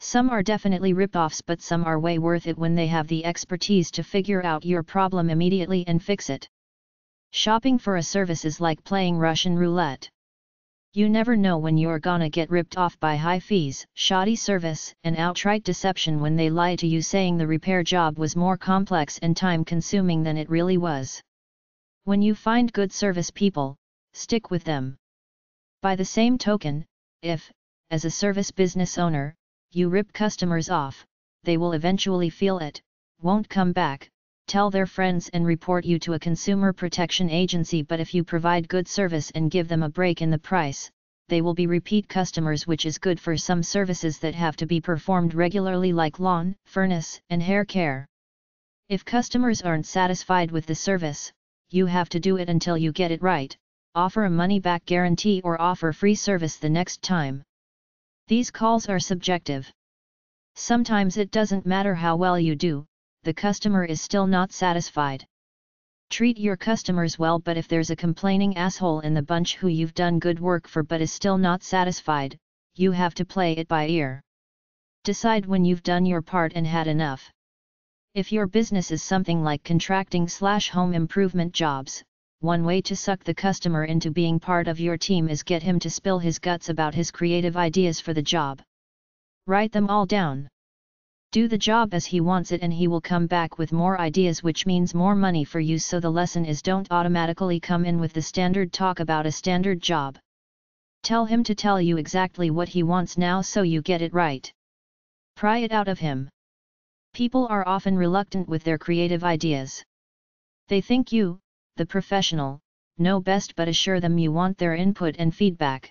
Some are definitely rip-offs, but some are way worth it when they have the expertise to figure out your problem immediately and fix it. Shopping for a service is like playing Russian roulette. You never know when you're gonna get ripped off by high fees, shoddy service, and outright deception when they lie to you saying the repair job was more complex and time-consuming than it really was. When you find good service people, stick with them. By the same token, if, as a service business owner, you rip customers off, they will eventually feel it, won't come back, tell their friends and report you to a consumer protection agency. But if you provide good service and give them a break in the price, they will be repeat customers, which is good for some services that have to be performed regularly, like lawn, furnace, and hair care. If customers aren't satisfied with the service, you have to do it until you get it right, offer a money-back guarantee or offer free service the next time. These calls are subjective. Sometimes it doesn't matter how well you do, the customer is still not satisfied. Treat your customers well, but if there's a complaining asshole in the bunch who you've done good work for but is still not satisfied, you have to play it by ear. Decide when you've done your part and had enough. If your business is something like contracting/home improvement jobs, one way to suck the customer into being part of your team is get him to spill his guts about his creative ideas for the job. Write them all down. Do the job as he wants it and he will come back with more ideas, which means more money for you. So the lesson is, don't automatically come in with the standard talk about a standard job. Tell him to tell you exactly what he wants now so you get it right. Pry it out of him. People are often reluctant with their creative ideas. They think you, the professional, know best, but assure them you want their input and feedback.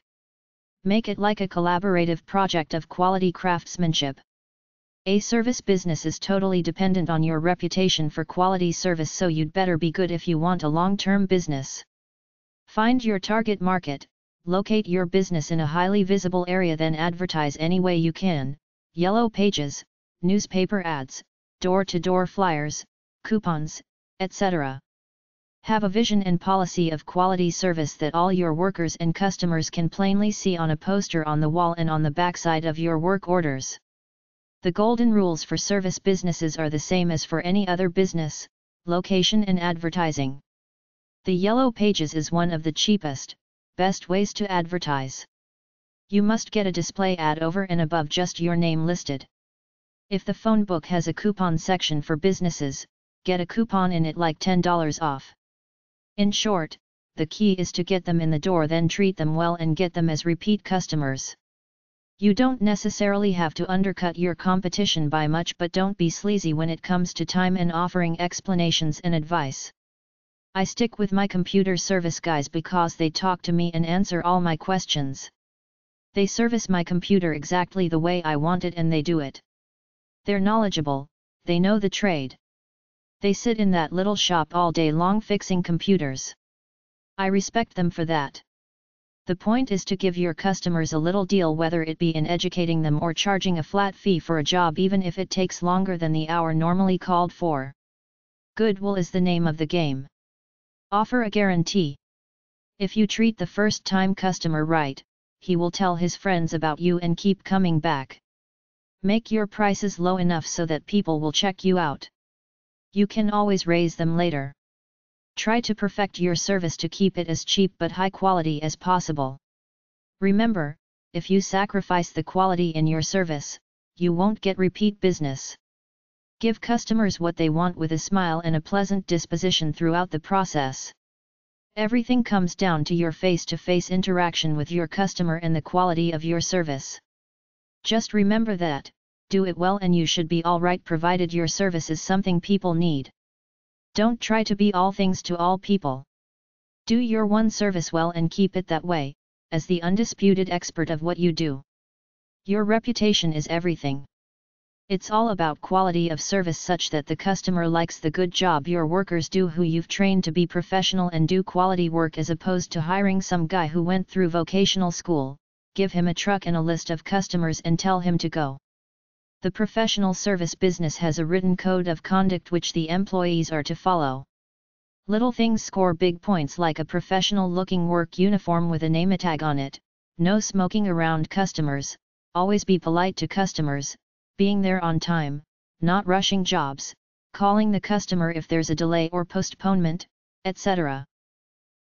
Make it like a collaborative project of quality craftsmanship. A service business is totally dependent on your reputation for quality service, so you'd better be good if you want a long-term business. Find your target market, locate your business in a highly visible area, then advertise any way you can: yellow pages, newspaper ads, door-to-door flyers, coupons, etc. Have a vision and policy of quality service that all your workers and customers can plainly see on a poster on the wall and on the backside of your work orders. The golden rules for service businesses are the same as for any other business: location and advertising. The yellow pages is one of the cheapest, best ways to advertise. You must get a display ad over and above just your name listed. If the phone book has a coupon section for businesses, get a coupon in it, like $10 off. In short, the key is to get them in the door, then treat them well and get them as repeat customers. You don't necessarily have to undercut your competition by much, but don't be sleazy when it comes to time and offering explanations and advice. I stick with my computer service guys because they talk to me and answer all my questions. They service my computer exactly the way I want it, and they do it. They're knowledgeable, they know the trade. They sit in that little shop all day long fixing computers. I respect them for that. The point is to give your customers a little deal, whether it be in educating them or charging a flat fee for a job, even if it takes longer than the hour normally called for. Goodwill is the name of the game. Offer a guarantee. If you treat the first-time customer right, he will tell his friends about you and keep coming back. Make your prices low enough so that people will check you out. You can always raise them later. Try to perfect your service to keep it as cheap but high quality as possible. Remember, if you sacrifice the quality in your service, you won't get repeat business. Give customers what they want with a smile and a pleasant disposition throughout the process. Everything comes down to your face-to-face interaction with your customer and the quality of your service. Just remember that, do it well and you should be alright, provided your service is something people need. Don't try to be all things to all people. Do your one service well and keep it that way, as the undisputed expert of what you do. Your reputation is everything. It's all about quality of service such that the customer likes the good job your workers do who you've trained to be professional and do quality work as opposed to hiring some guy who went through vocational school, give him a truck and a list of customers and tell him to go. The professional service business has a written code of conduct which the employees are to follow. Little things score big points, like a professional-looking work uniform with a nametag on it, no smoking around customers, always be polite to customers, being there on time, not rushing jobs, calling the customer if there's a delay or postponement, etc.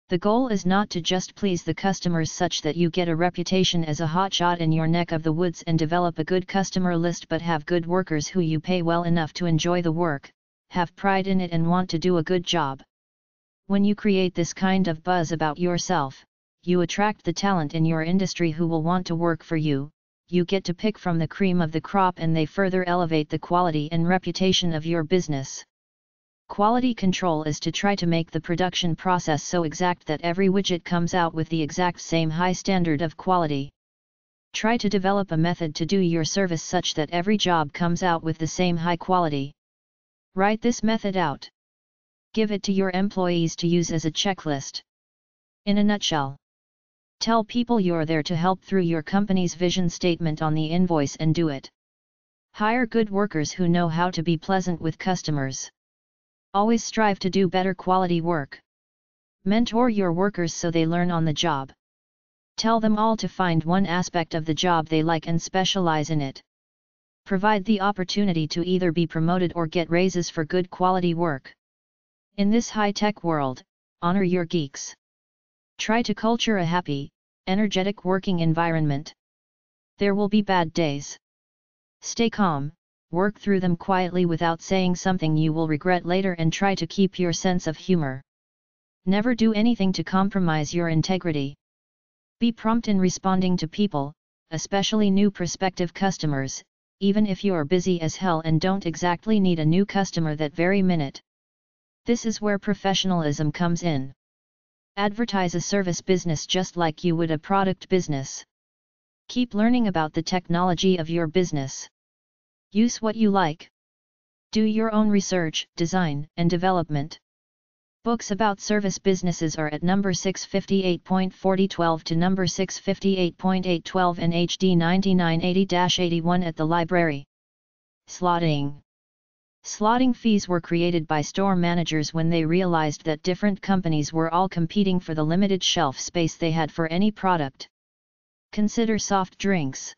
The goal is not to just please the customers such that you get a reputation as a hotshot in your neck of the woods and develop a good customer list, but have good workers who you pay well enough to enjoy the work, have pride in it and want to do a good job. When you create this kind of buzz about yourself, you attract the talent in your industry who will want to work for you. You get to pick from the cream of the crop and they further elevate the quality and reputation of your business. Quality control is to try to make the production process so exact that every widget comes out with the exact same high standard of quality. Try to develop a method to do your service such that every job comes out with the same high quality. Write this method out. Give it to your employees to use as a checklist. In a nutshell, tell people you're there to help through your company's vision statement on the invoice and do it. Hire good workers who know how to be pleasant with customers. Always strive to do better quality work. Mentor your workers so they learn on the job. Tell them all to find one aspect of the job they like and specialize in it. Provide the opportunity to either be promoted or get raises for good quality work. In this high-tech world, honor your geeks. Try to culture a happy, energetic working environment. There will be bad days. Stay calm, work through them quietly without saying something you will regret later, and try to keep your sense of humor. Never do anything to compromise your integrity. Be prompt in responding to people, especially new prospective customers, even if you are busy as hell and don't exactly need a new customer that very minute. This is where professionalism comes in. Advertise a service business just like you would a product business. Keep learning about the technology of your business. Use what you like. Do your own research, design, and development. Books about service businesses are at number 658.4012 to number 658.812 and HD 9980-81 at the library. Slotting. Slotting fees were created by store managers when they realized that different companies were all competing for the limited shelf space they had for any product. Consider soft drinks.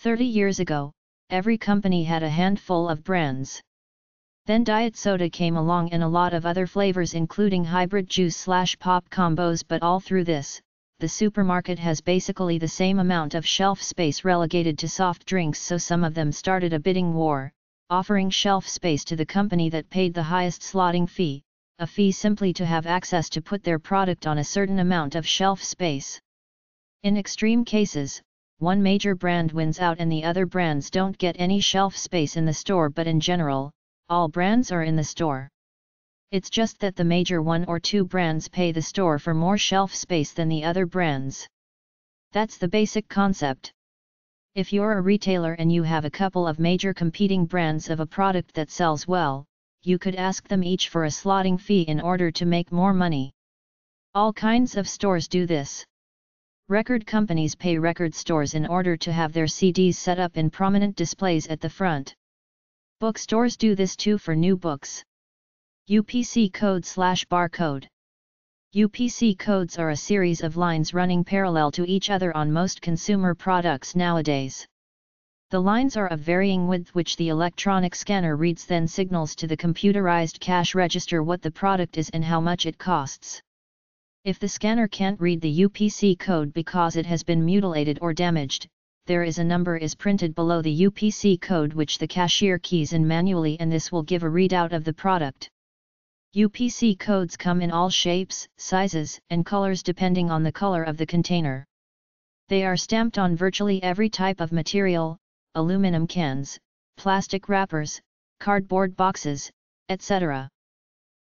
30 years ago, every company had a handful of brands. Then diet soda came along and a lot of other flavors including hybrid juice/pop combos, but all through this, the supermarket has basically the same amount of shelf space relegated to soft drinks, so some of them started a bidding war, offering shelf space to the company that paid the highest slotting fee, a fee simply to have access to put their product on a certain amount of shelf space. In extreme cases, one major brand wins out and the other brands don't get any shelf space in the store, but in general, all brands are in the store. It's just that the major one or two brands pay the store for more shelf space than the other brands. That's the basic concept. If you're a retailer and you have a couple of major competing brands of a product that sells well, you could ask them each for a slotting fee in order to make more money. All kinds of stores do this. Record companies pay record stores in order to have their CDs set up in prominent displays at the front. Bookstores do this too for new books. UPC code/barcode. UPC codes are a series of lines running parallel to each other on most consumer products nowadays. The lines are of varying width, which the electronic scanner reads, then signals to the computerized cash register what the product is and how much it costs. If the scanner can't read the UPC code because it has been mutilated or damaged, there is a number is printed below the UPC code which the cashier keys in manually, and this will give a readout of the product. UPC codes come in all shapes, sizes, and colors depending on the color of the container. They are stamped on virtually every type of material: aluminum cans, plastic wrappers, cardboard boxes, etc.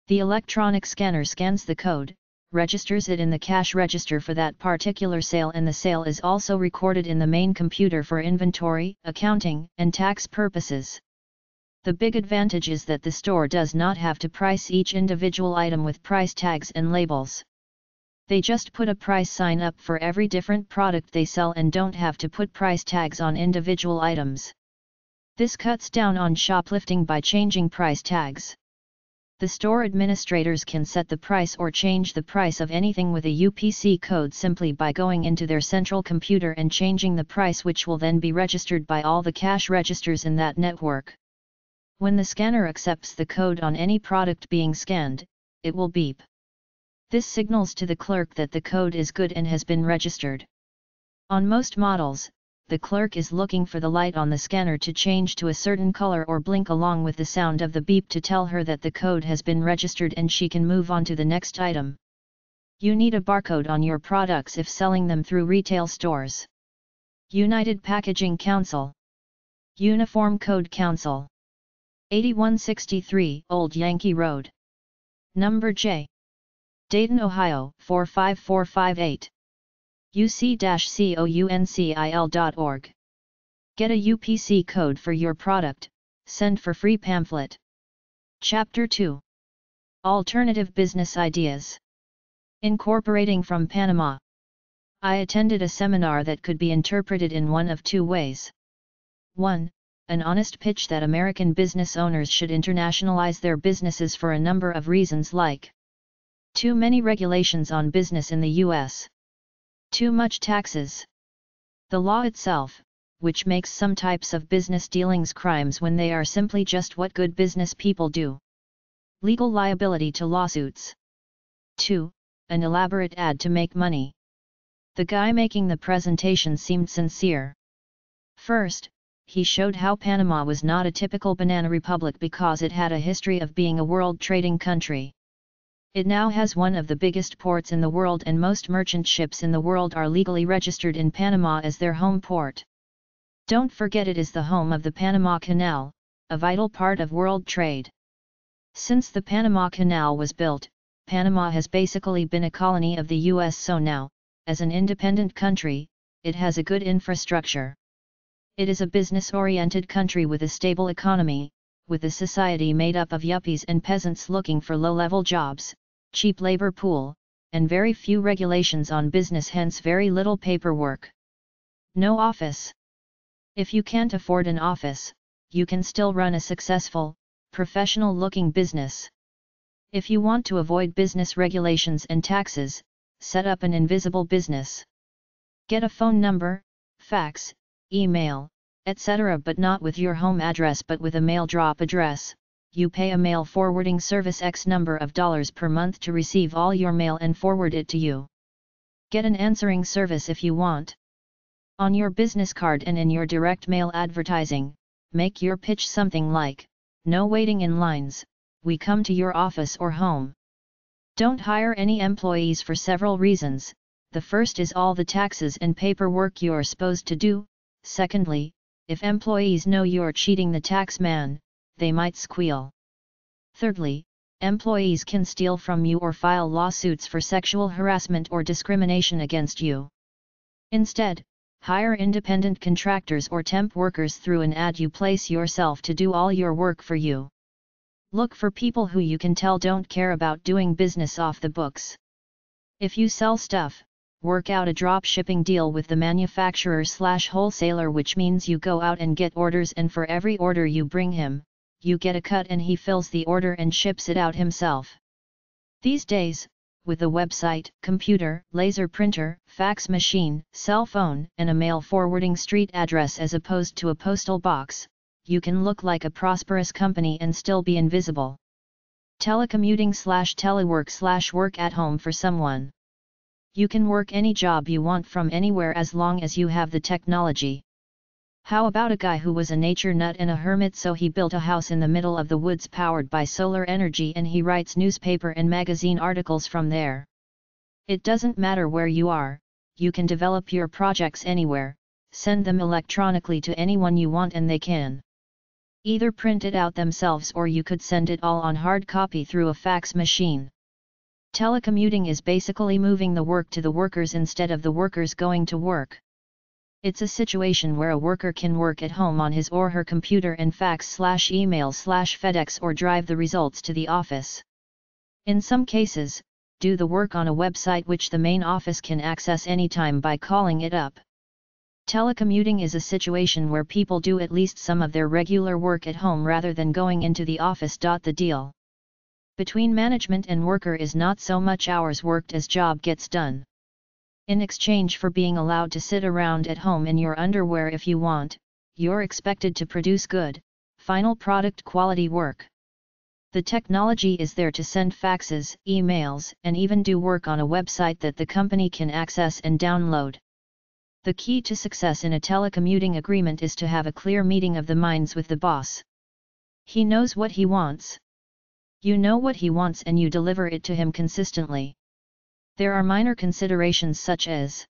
The electronic scanner scans the code, registers it in the cash register for that particular sale, and the sale is also recorded in the main computer for inventory, accounting, and tax purposes. The big advantage is that the store does not have to price each individual item with price tags and labels. They just put a price sign up for every different product they sell and don't have to put price tags on individual items. This cuts down on shoplifting by changing price tags. The store administrators can set the price or change the price of anything with a UPC code simply by going into their central computer and changing the price, which will then be registered by all the cash registers in that network. When the scanner accepts the code on any product being scanned, it will beep. This signals to the clerk that the code is good and has been registered. On most models, the clerk is looking for the light on the scanner to change to a certain color or blink along with the sound of the beep to tell her that the code has been registered and she can move on to the next item. You need a barcode on your products if selling them through retail stores. United Packaging Council, Uniform Code Council, 8163 Old Yankee Road, Number J, Dayton, Ohio 45458. uc-council.org. Get a UPC code for your product, send for free pamphlet. Chapter 2. Alternative Business Ideas. Incorporating from Panama. I attended a seminar that could be interpreted in one of two ways. 1. An honest pitch that American business owners should internationalize their businesses for a number of reasons, like too many regulations on business in the U.S. Too much taxes. The law itself, which makes some types of business dealings crimes when they are simply just what good business people do. Legal liability to lawsuits. 2. An elaborate ad to make money. The guy making the presentation seemed sincere. First, he showed how Panama was not a typical banana republic because it had a history of being a world trading country. It now has one of the biggest ports in the world, and most merchant ships in the world are legally registered in Panama as their home port. Don't forget, it is the home of the Panama Canal, a vital part of world trade. Since the Panama Canal was built, Panama has basically been a colony of the U.S., so now, as an independent country, it has a good infrastructure. It is a business-oriented country with a stable economy, with a society made up of yuppies and peasants looking for low-level jobs, cheap labor pool, and very few regulations on business, hence very little paperwork. No office. If you can't afford an office, you can still run a successful, professional-looking business. If you want to avoid business regulations and taxes, set up an invisible business. Get a phone number, fax, email, etc., but not with your home address, but with a mail drop address. You pay a mail forwarding service X number of dollars per month to receive all your mail and forward it to you. Get an answering service if you want. On your business card and in your direct mail advertising, make your pitch something like, "No waiting in lines, we come to your office or home." Don't hire any employees for several reasons. The first is all the taxes and paperwork you're supposed to do. Secondly, if employees know you're cheating the tax man, they might squeal. Thirdly, employees can steal from you or file lawsuits for sexual harassment or discrimination against you. Instead, hire independent contractors or temp workers through an ad you place yourself to do all your work for you. Look for people who you can tell don't care about doing business off the books. If you sell stuff, work out a drop shipping deal with the manufacturer/wholesaler, which means you go out and get orders, and for every order you bring him, you get a cut and he fills the order and ships it out himself. These days, with a website, computer, laser printer, fax machine, cell phone, and a mail forwarding street address as opposed to a postal box, you can look like a prosperous company and still be invisible. Telecommuting/telework/work at home for someone. You can work any job you want from anywhere as long as you have the technology. How about a guy who was a nature nut and a hermit, so he built a house in the middle of the woods powered by solar energy, and he writes newspaper and magazine articles from there? It doesn't matter where you are, you can develop your projects anywhere, send them electronically to anyone you want, and they can either print it out themselves or you could send it all on hard copy through a fax machine. Telecommuting is basically moving the work to the workers instead of the workers going to work. It's a situation where a worker can work at home on his or her computer and fax/email/FedEx or drive the results to the office. In some cases, do the work on a website which the main office can access anytime by calling it up. Telecommuting is a situation where people do at least some of their regular work at home rather than going into the office. The deal between management and worker is not so much hours worked as job gets done. In exchange for being allowed to sit around at home in your underwear if you want, you're expected to produce good, final product quality work. The technology is there to send faxes, emails, and even do work on a website that the company can access and download. The key to success in a telecommuting agreement is to have a clear meeting of the minds with the boss. He knows what he wants. You know what he wants and you deliver it to him consistently. There are minor considerations such as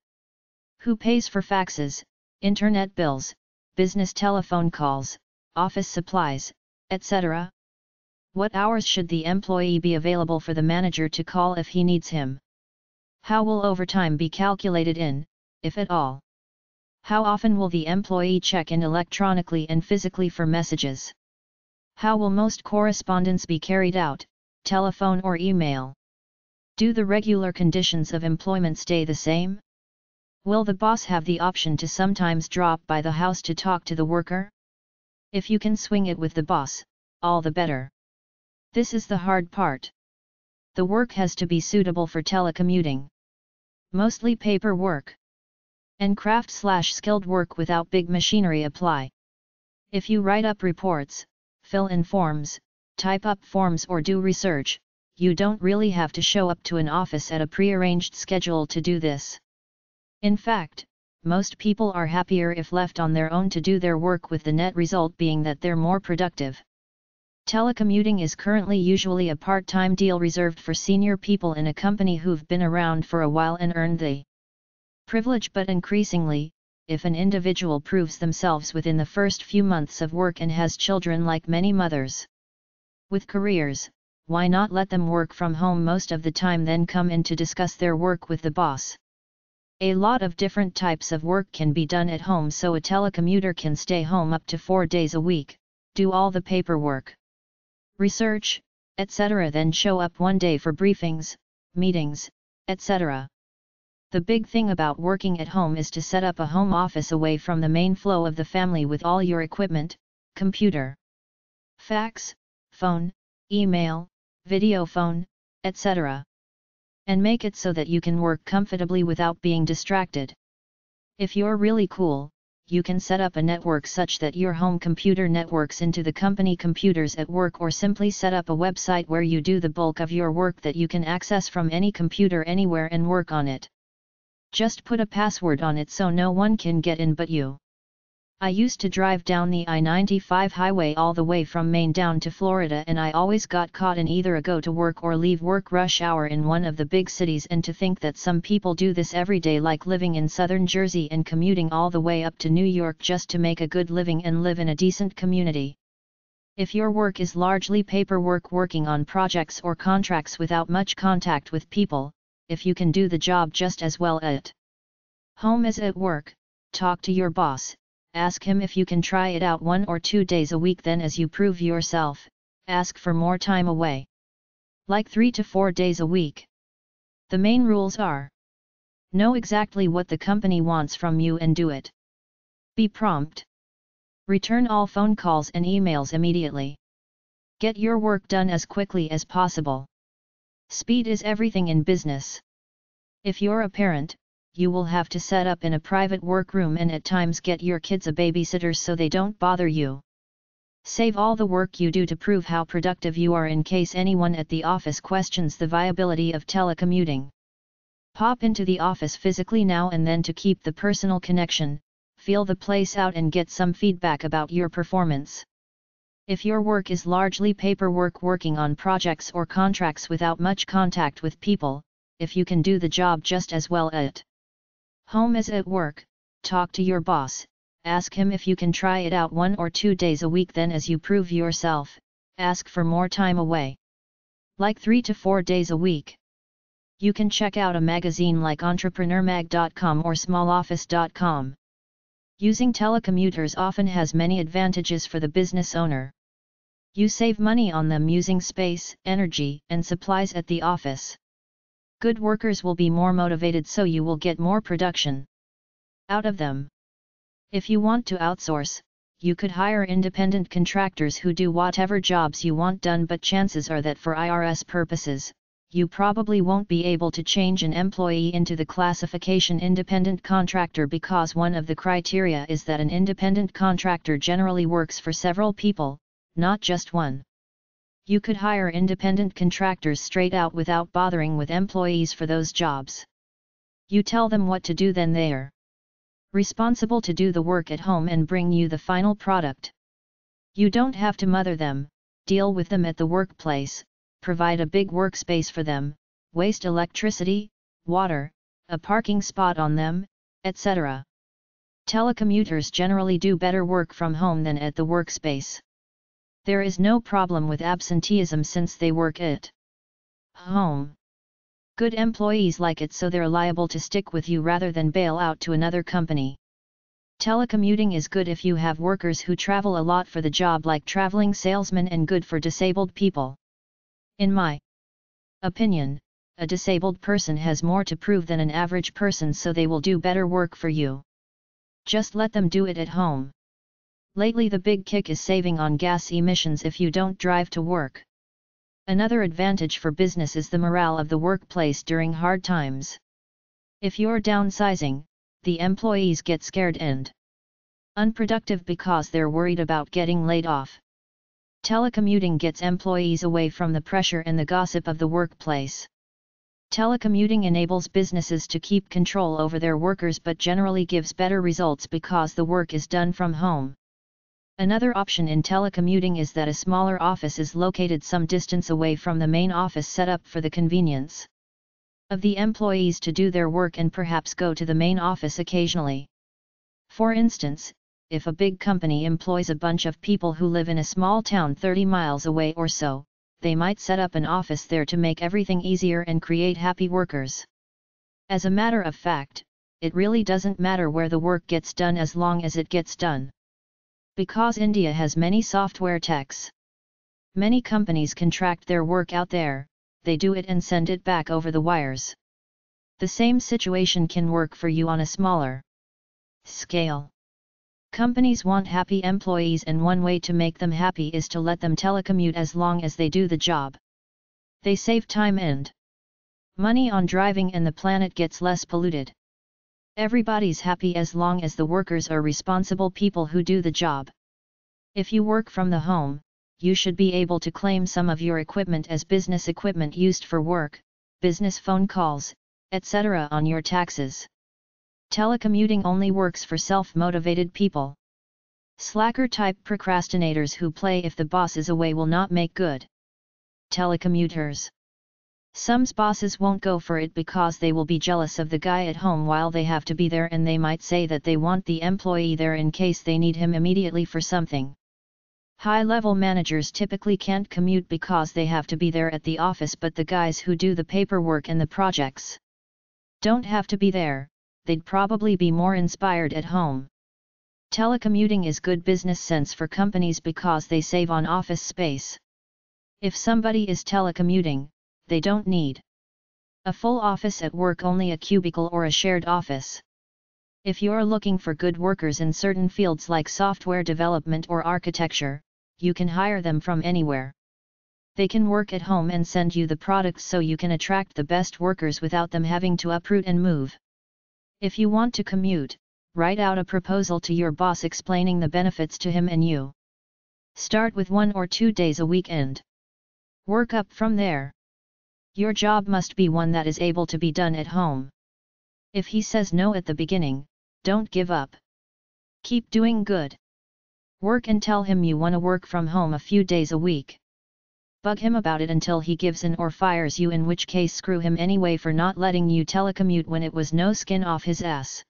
who pays for faxes, internet bills, business telephone calls, office supplies, etc. What hours should the employee be available for the manager to call if he needs him? How will overtime be calculated in, if at all? How often will the employee check in electronically and physically for messages? How will most correspondence be carried out, telephone or email? Do the regular conditions of employment stay the same? Will the boss have the option to sometimes drop by the house to talk to the worker? If you can swing it with the boss, all the better. This is the hard part. The work has to be suitable for telecommuting. Mostly paperwork and craft/skilled work without big machinery apply. If you write up reports, fill in forms, type up forms or do research, you don't really have to show up to an office at a prearranged schedule to do this. In fact, most people are happier if left on their own to do their work, with the net result being that they're more productive. Telecommuting is currently usually a part-time deal reserved for senior people in a company who've been around for a while and earned the privilege, but increasingly, if an individual proves themselves within the first few months of work and has children like many mothers with careers, why not let them work from home most of the time, then come in to discuss their work with the boss? A lot of different types of work can be done at home, so a telecommuter can stay home up to 4 days a week, do all the paperwork, research, etc., then show up one day for briefings, meetings, etc. The big thing about working at home is to set up a home office away from the main flow of the family with all your equipment, computer, fax, phone, email, video phone, etc. And make it so that you can work comfortably without being distracted. If you're really cool, you can set up a network such that your home computer networks into the company computers at work, or simply set up a website where you do the bulk of your work that you can access from any computer anywhere and work on it. Just put a password on it so no one can get in but you. I used to drive down the I-95 highway all the way from Maine down to Florida, and I always got caught in either a go to work or leave work rush hour in one of the big cities. And to think that some people do this every day, like living in southern Jersey and commuting all the way up to New York just to make a good living and live in a decent community. If your work is largely paperwork, working on projects or contracts without much contact with people, if you can do the job just as well at home as at work, talk to your boss. Ask him if you can try it out 1 or 2 days a week, then as you prove yourself, ask for more time away. Like 3 to 4 days a week. The main rules are: know exactly what the company wants from you and do it. Be prompt. Return all phone calls and emails immediately. Get your work done as quickly as possible. Speed is everything in business. If you're a parent, you will have to set up in a private workroom and at times get your kids a babysitter so they don't bother you. Save all the work you do to prove how productive you are in case anyone at the office questions the viability of telecommuting. Pop into the office physically now and then to keep the personal connection, feel the place out and get some feedback about your performance. If your work is largely paperwork, working on projects or contracts without much contact with people, if you can do the job just as well at home as at work, talk to your boss, ask him if you can try it out 1 or 2 days a week, then as you prove yourself, ask for more time away. Like 3 to 4 days a week. you can check out a magazine like EntrepreneurMag.com or SmallOffice.com. Using telecommuters often has many advantages for the business owner. You save money on them using space, energy, and supplies at the office. Good workers will be more motivated, so you will get more production out of them. If you want to outsource, you could hire independent contractors who do whatever jobs you want done, but chances are that for IRS purposes, you probably won't be able to change an employee into the classification independent contractor, because one of the criteria is that an independent contractor generally works for several people, not just one. You could hire independent contractors straight out without bothering with employees for those jobs. You tell them what to do, then they're responsible to do the work at home and bring you the final product. You don't have to mother them, deal with them at the workplace, provide a big workspace for them, waste electricity, water, a parking spot on them, etc. Telecommuters generally do better work from home than at the workspace. There is no problem with absenteeism since they work at home. Good employees like it, so they're liable to stick with you rather than bail out to another company. Telecommuting is good if you have workers who travel a lot for the job, like traveling salesmen, and good for disabled people. In my opinion, a disabled person has more to prove than an average person, so they will do better work for you. Just let them do it at home. Lately, the big kick is saving on gas emissions if you don't drive to work. Another advantage for business is the morale of the workplace during hard times. If you're downsizing, the employees get scared and unproductive because they're worried about getting laid off. Telecommuting gets employees away from the pressure and the gossip of the workplace. Telecommuting enables businesses to keep control over their workers, but generally gives better results because the work is done from home. Another option in telecommuting is that a smaller office is located some distance away from the main office, set up for the convenience of the employees to do their work and perhaps go to the main office occasionally. For instance, if a big company employs a bunch of people who live in a small town 30 miles away or so, they might set up an office there to make everything easier and create happy workers. As a matter of fact, it really doesn't matter where the work gets done as long as it gets done. Because India has many software techs. Many companies contract their work out there, they do it and send it back over the wires. The same situation can work for you on a smaller scale. Companies want happy employees, and one way to make them happy is to let them telecommute as long as they do the job. They save time and money on driving, and the planet gets less polluted. Everybody's happy as long as the workers are responsible people who do the job. If you work from the home, you should be able to claim some of your equipment as business equipment used for work, business phone calls, etc. on your taxes. Telecommuting only works for self-motivated people. Slacker-type procrastinators who play if the boss is away will not make good telecommuters. Some bosses won't go for it because they will be jealous of the guy at home while they have to be there, and they might say that they want the employee there in case they need him immediately for something. High-level managers typically can't commute because they have to be there at the office, but the guys who do the paperwork and the projects don't have to be there, they'd probably be more inspired at home. Telecommuting is good business sense for companies because they save on office space. If somebody is telecommuting, they don't need a full office at work, only a cubicle or a shared office. If you're looking for good workers in certain fields like software development or architecture, you can hire them from anywhere. They can work at home and send you the products, so you can attract the best workers without them having to uproot and move. If you want to commute, write out a proposal to your boss explaining the benefits to him and you. Start with 1 or 2 days a week and work up from there. Your job must be one that is able to be done at home. If he says no at the beginning, don't give up. Keep doing good work and tell him you want to work from home a few days a week. Bug him about it until he gives in or fires you, in which case screw him anyway for not letting you telecommute when it was no skin off his ass.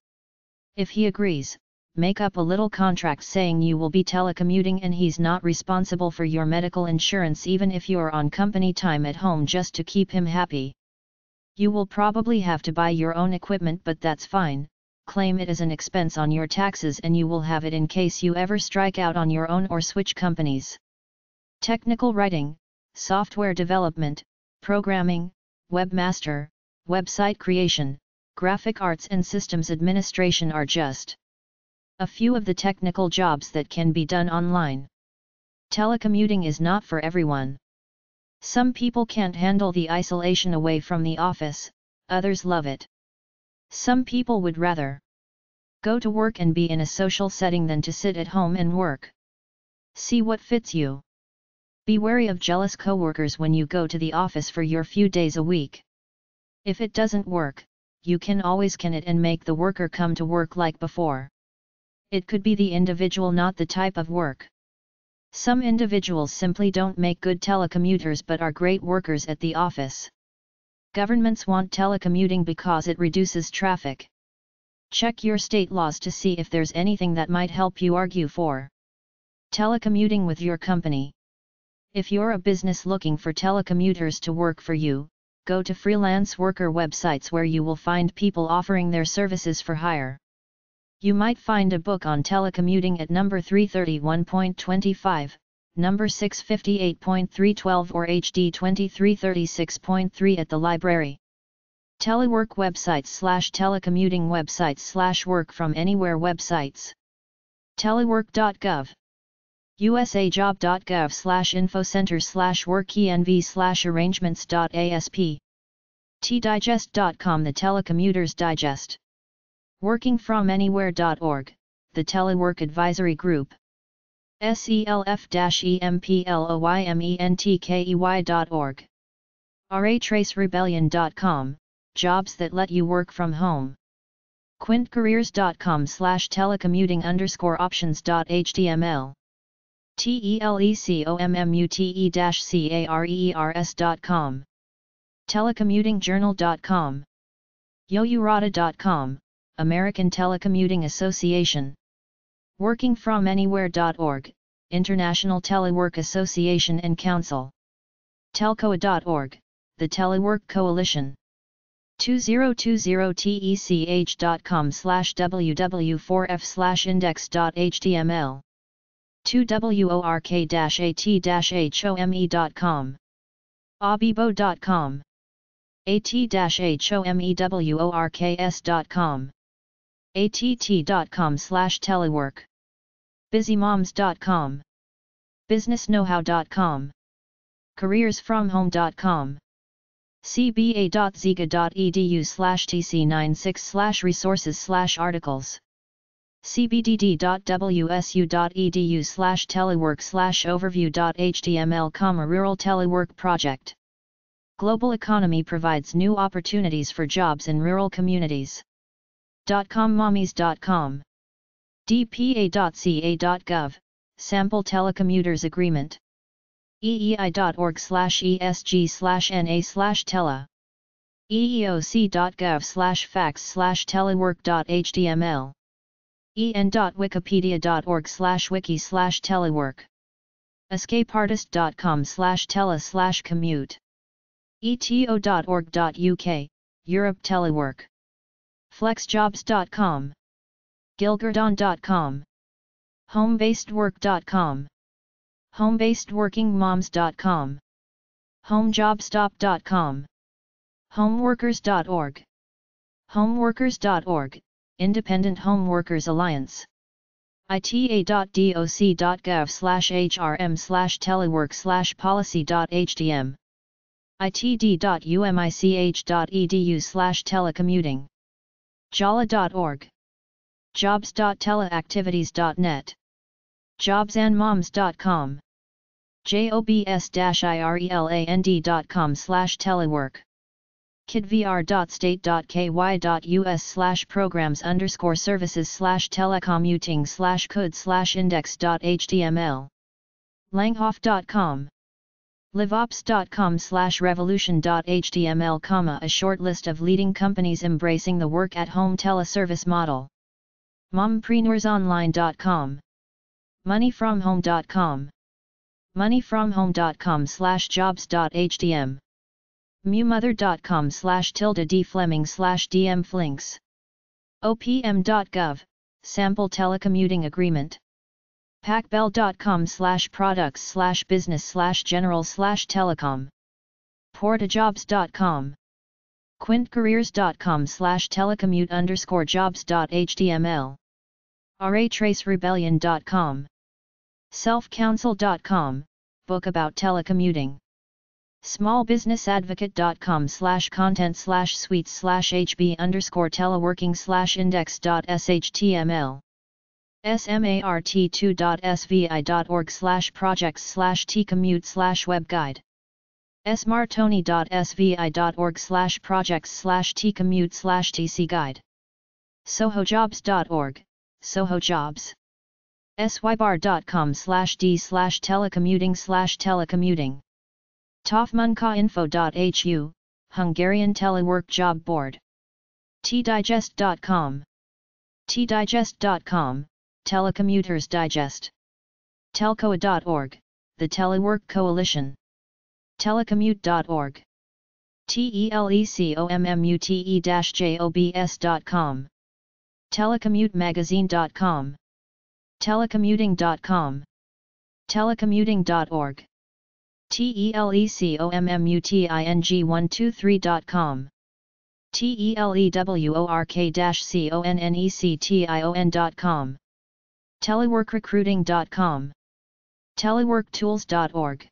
If he agrees, make up a little contract saying you will be telecommuting and he's not responsible for your medical insurance even if you're on company time at home, just to keep him happy. You will probably have to buy your own equipment, but that's fine, claim it as an expense on your taxes and you will have it in case you ever strike out on your own or switch companies. Technical writing, software development, programming, webmaster, website creation, graphic arts and systems administration are just a few of the technical jobs that can be done online. Telecommuting is not for everyone. Some people can't handle the isolation away from the office, others love it. Some people would rather go to work and be in a social setting than to sit at home and work. See what fits you. Be wary of jealous coworkers when you go to the office for your few days a week. If it doesn't work, you can always can it and make the worker come to work like before. It could be the individual, not the type of work. Some individuals simply don't make good telecommuters but are great workers at the office. Governments want telecommuting because it reduces traffic. Check your state laws to see if there's anything that might help you argue for telecommuting with your company. If you're a business looking for telecommuters to work for you, go to freelance worker websites where you will find people offering their services for hire. You might find a book on telecommuting at number 331.25, number 658.312 or HD 2336.3 at the library. Telework websites / telecommuting websites / work from anywhere websites. Telework.gov. USAjob.gov /infocenter /workenv arrangements.asp. tdigest.com The Telecommuters Digest. WorkingFromAnywhere.org, the Telework Advisory Group. self-employmentkey.org. RATraceRebellion.com, jobs that let you work from home. QuintCareers.com /telecommuting_options.html. telecommuting-careers.com. Telecommutingjournal.com. yourata.com, American Telecommuting Association. workingfromanywhere.org, International Telework Association and Council. telcoa.org, the Telework Coalition. 2020tech.com ww4f index.html. 2work-at-home.com. abibo.com. at-homeworks.com. att.com /telework. busymoms.com. businessknowhow.com. careersfromhome.com. cba.ziga.edu /tc96 /resources /articles. cbdd.wsu.edu /telework /overview.html, Rural Telework Project. Global economy provides new opportunities for jobs in rural communities. .commommies.com. dpa.ca.gov, Sample Telecommuters Agreement. eei.org /esg /na /tele. eeoc.gov /facts /telework.html. en.wikipedia.org /wiki /telework. escapeartist.com /tele /commute. eto.org.uk, Europe Telework. flexjobs.com. gilgardon.com. homebasedwork.com. homebasedworkingmoms.com. homejobstop.com. homeworkers.org. homeworkers.org, Independent Home Workers Alliance. ita.doc.gov /hrm /telework /policy.htm. itd.umich.edu /telecommuting. jala.org. jobs.teleactivities.net. jobsandmoms.com. jobs-ireland.com /telework. kidvr.state.ky.us /programs _services /telecommuting /code /index.html. langhoff.com. liveops.com /revolution.html, a short list of leading companies embracing the work-at-home teleservice model. mompreneursonline.com. moneyfromhome.com. moneyfromhome.com /jobs.htm. mumother.com/tilde-d-fleming/dm-flinks. opm.gov, sample telecommuting agreement. pacbell.com/products/business/general/telecom. portajobs.com. quintcareers.com/telecommute_jobs.html. ratracerebellion.com. selfcounsel.com, book about telecommuting. smallbusinessadvocate.com/content/suites/hb_teleworking/index.shtml. smart2.svi.org/projects/tcommute/webguide. smartoni.svi.org/projects/tcommute/tcguide. sohojobs.org, sohojobs. sybar.com/d/telecommuting/telecommuting. tofmunkainfo.hu, Hungarian Telework Job Board. tdigest.com. tdigest.com, Telecommuters Digest. telcoa.org, the Telework Coalition. telecommute.org. telecommute-jobs.com. telecommutemagazine.com. telecommuting.com. telecommuting.org. telecommuting123.com. telework-connection.com. teleworkrecruiting.com. teleworktools.org.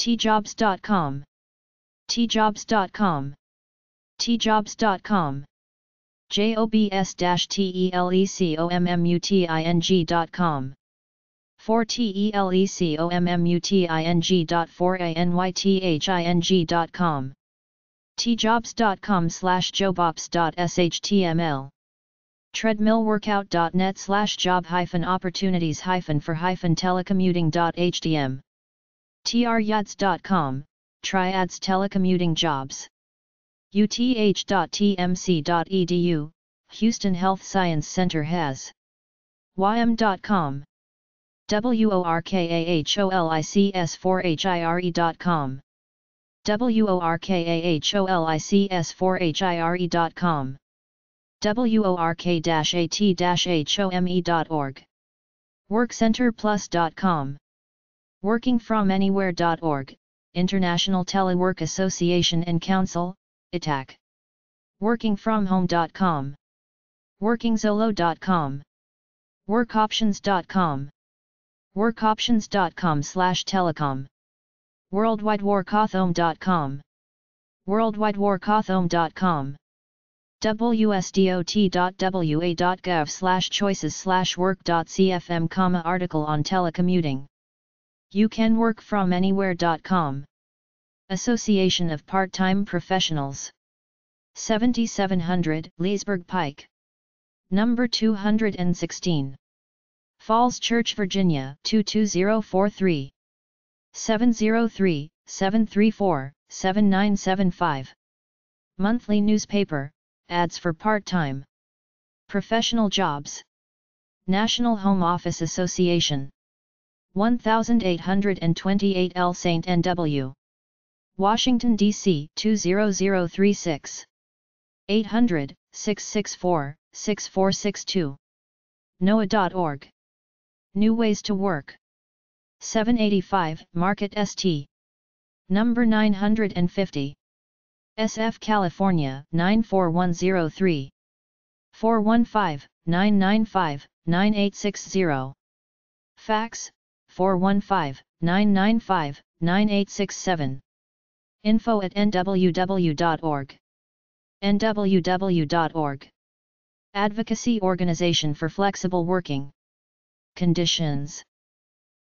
tjobs.com. tjobs.com. tjobs.com. jobs-telecommmuting.com. 4telecommmuting.4anything.com. tjobs.com/jobops.html. treadmillworkout.net/job-opportunities-for-telecommuting.htm. tryads.com, triads telecommuting jobs. uth.tmc.edu, Houston Health Science Center has. ym.com. workaholics4hire.com. workaholics4hire.com. work-at-home.org. workcenterplus.com. workingfromanywhere.org, International Telework Association and Council, ITAC. workingfromhome.com. workingzolo.com. workoptions.com. workoptions.com/telecom. worldwideworkathome.com. worldwideworkathome.com. wsdot.wa.gov/choices/work.cfm, article on telecommuting. youcanworkfromanywhere.com. Association of Part-Time Professionals. 7700 Leesburg Pike. Number 216. Falls Church, Virginia 22043. 703-734-7975. Monthly newspaper, ads for part-time professional jobs. National Home Office Association. 1828 L St. N.W. Washington, D.C. 20036. 800-664-6462. NOAA.org. New Ways to Work. 785 Market St. Number 950. SF, California 94103. 415-995-9860. Fax 415-995-9867. info@nww.org. nww.org. Advocacy Organization for Flexible Working Conditions.